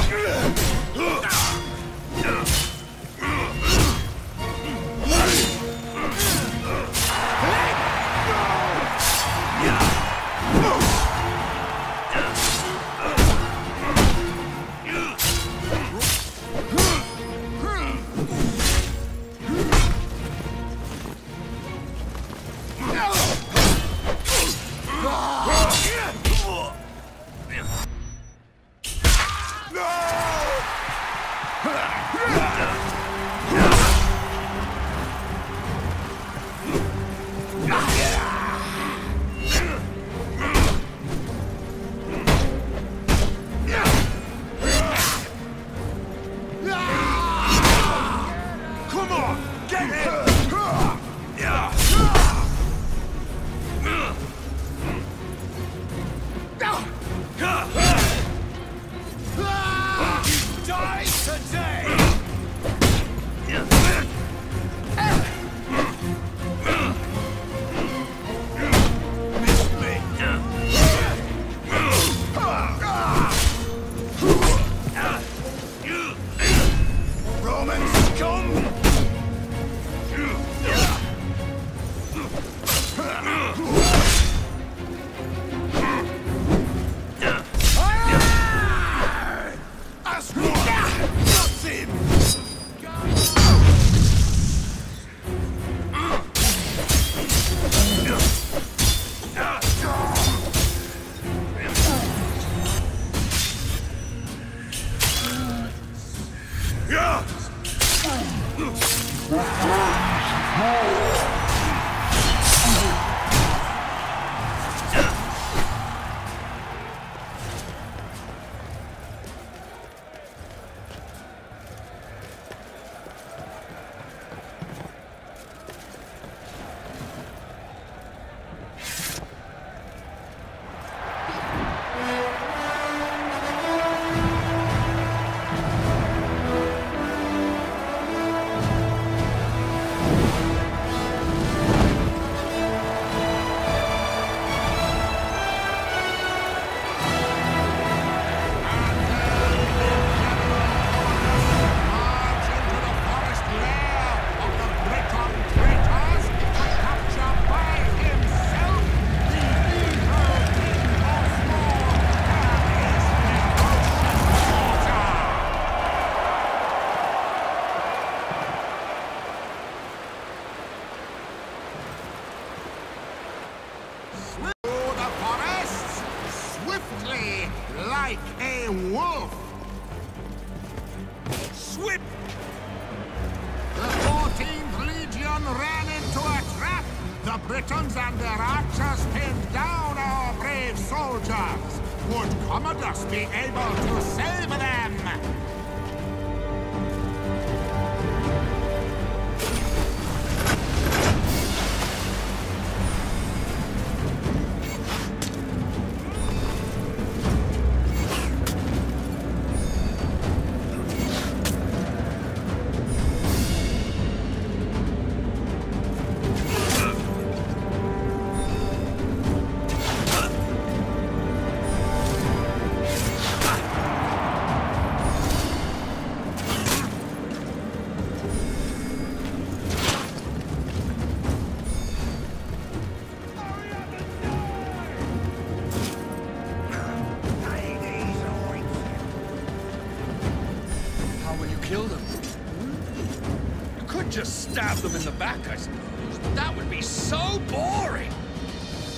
Stab them in the back, I suppose, but that would be so boring!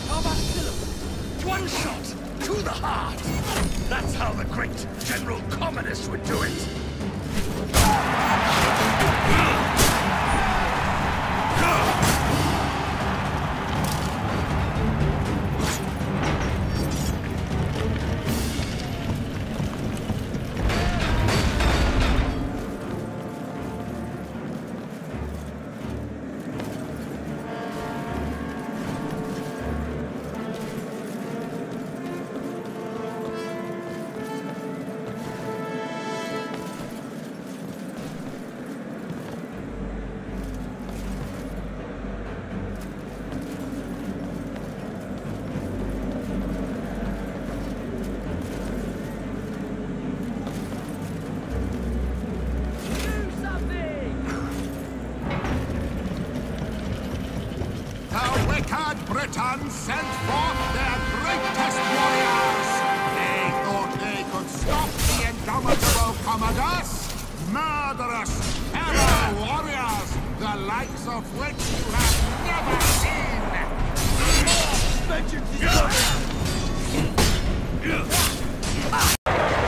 How about Philip? One shot, to the heart! That's how the great General Commodus would do it! Britons sent forth their greatest warriors. They thought they could stop the indomitable Commodus. Murderous, terror warriors, the likes of which you have never seen. Venture to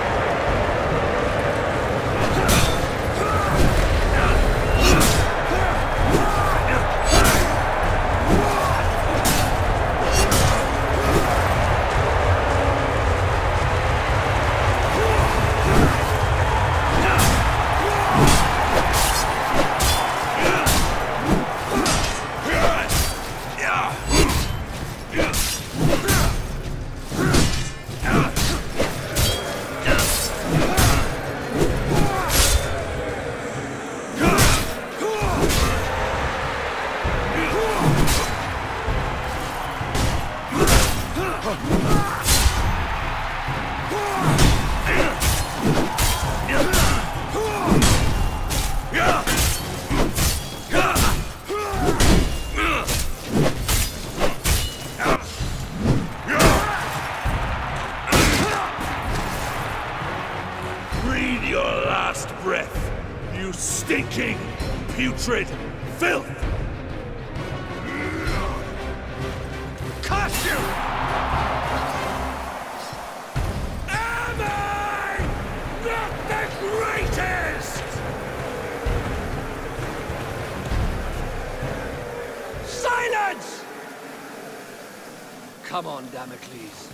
Come on, Damocles.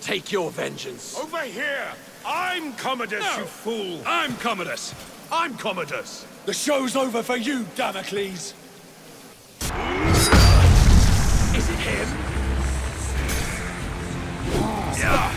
Take your vengeance. Over here! I'm Commodus, no. You fool! I'm Commodus! I'm Commodus! The show's over for you, Damocles! Is it him? Yeah.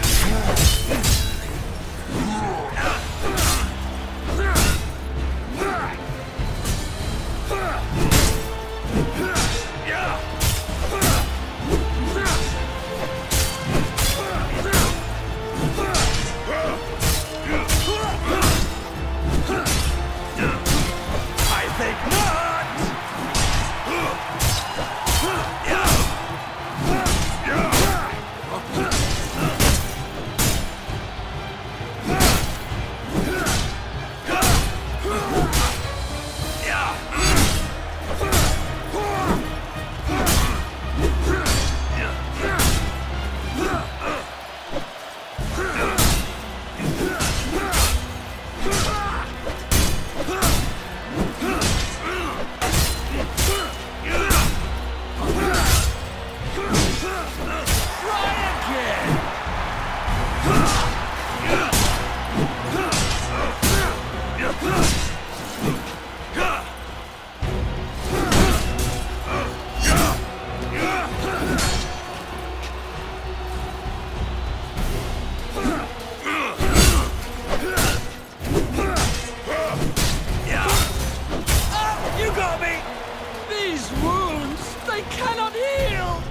These wounds, they cannot heal!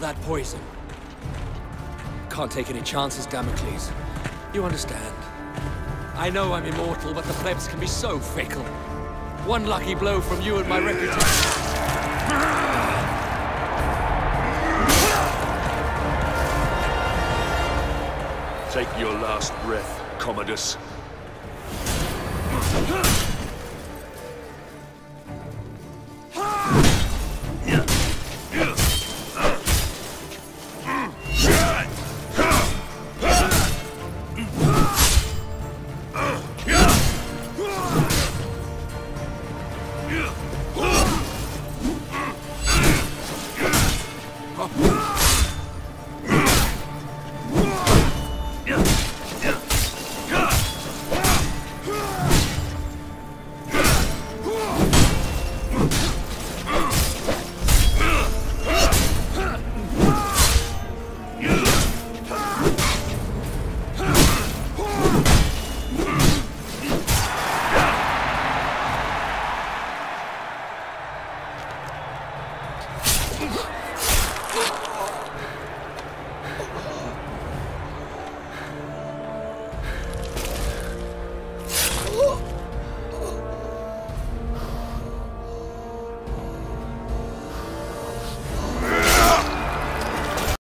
That poison. Can't take any chances, Damocles. You understand. I know I'm immortal, but the plebs can be so fickle. One lucky blow from you and my reputation... Take your last breath, Commodus.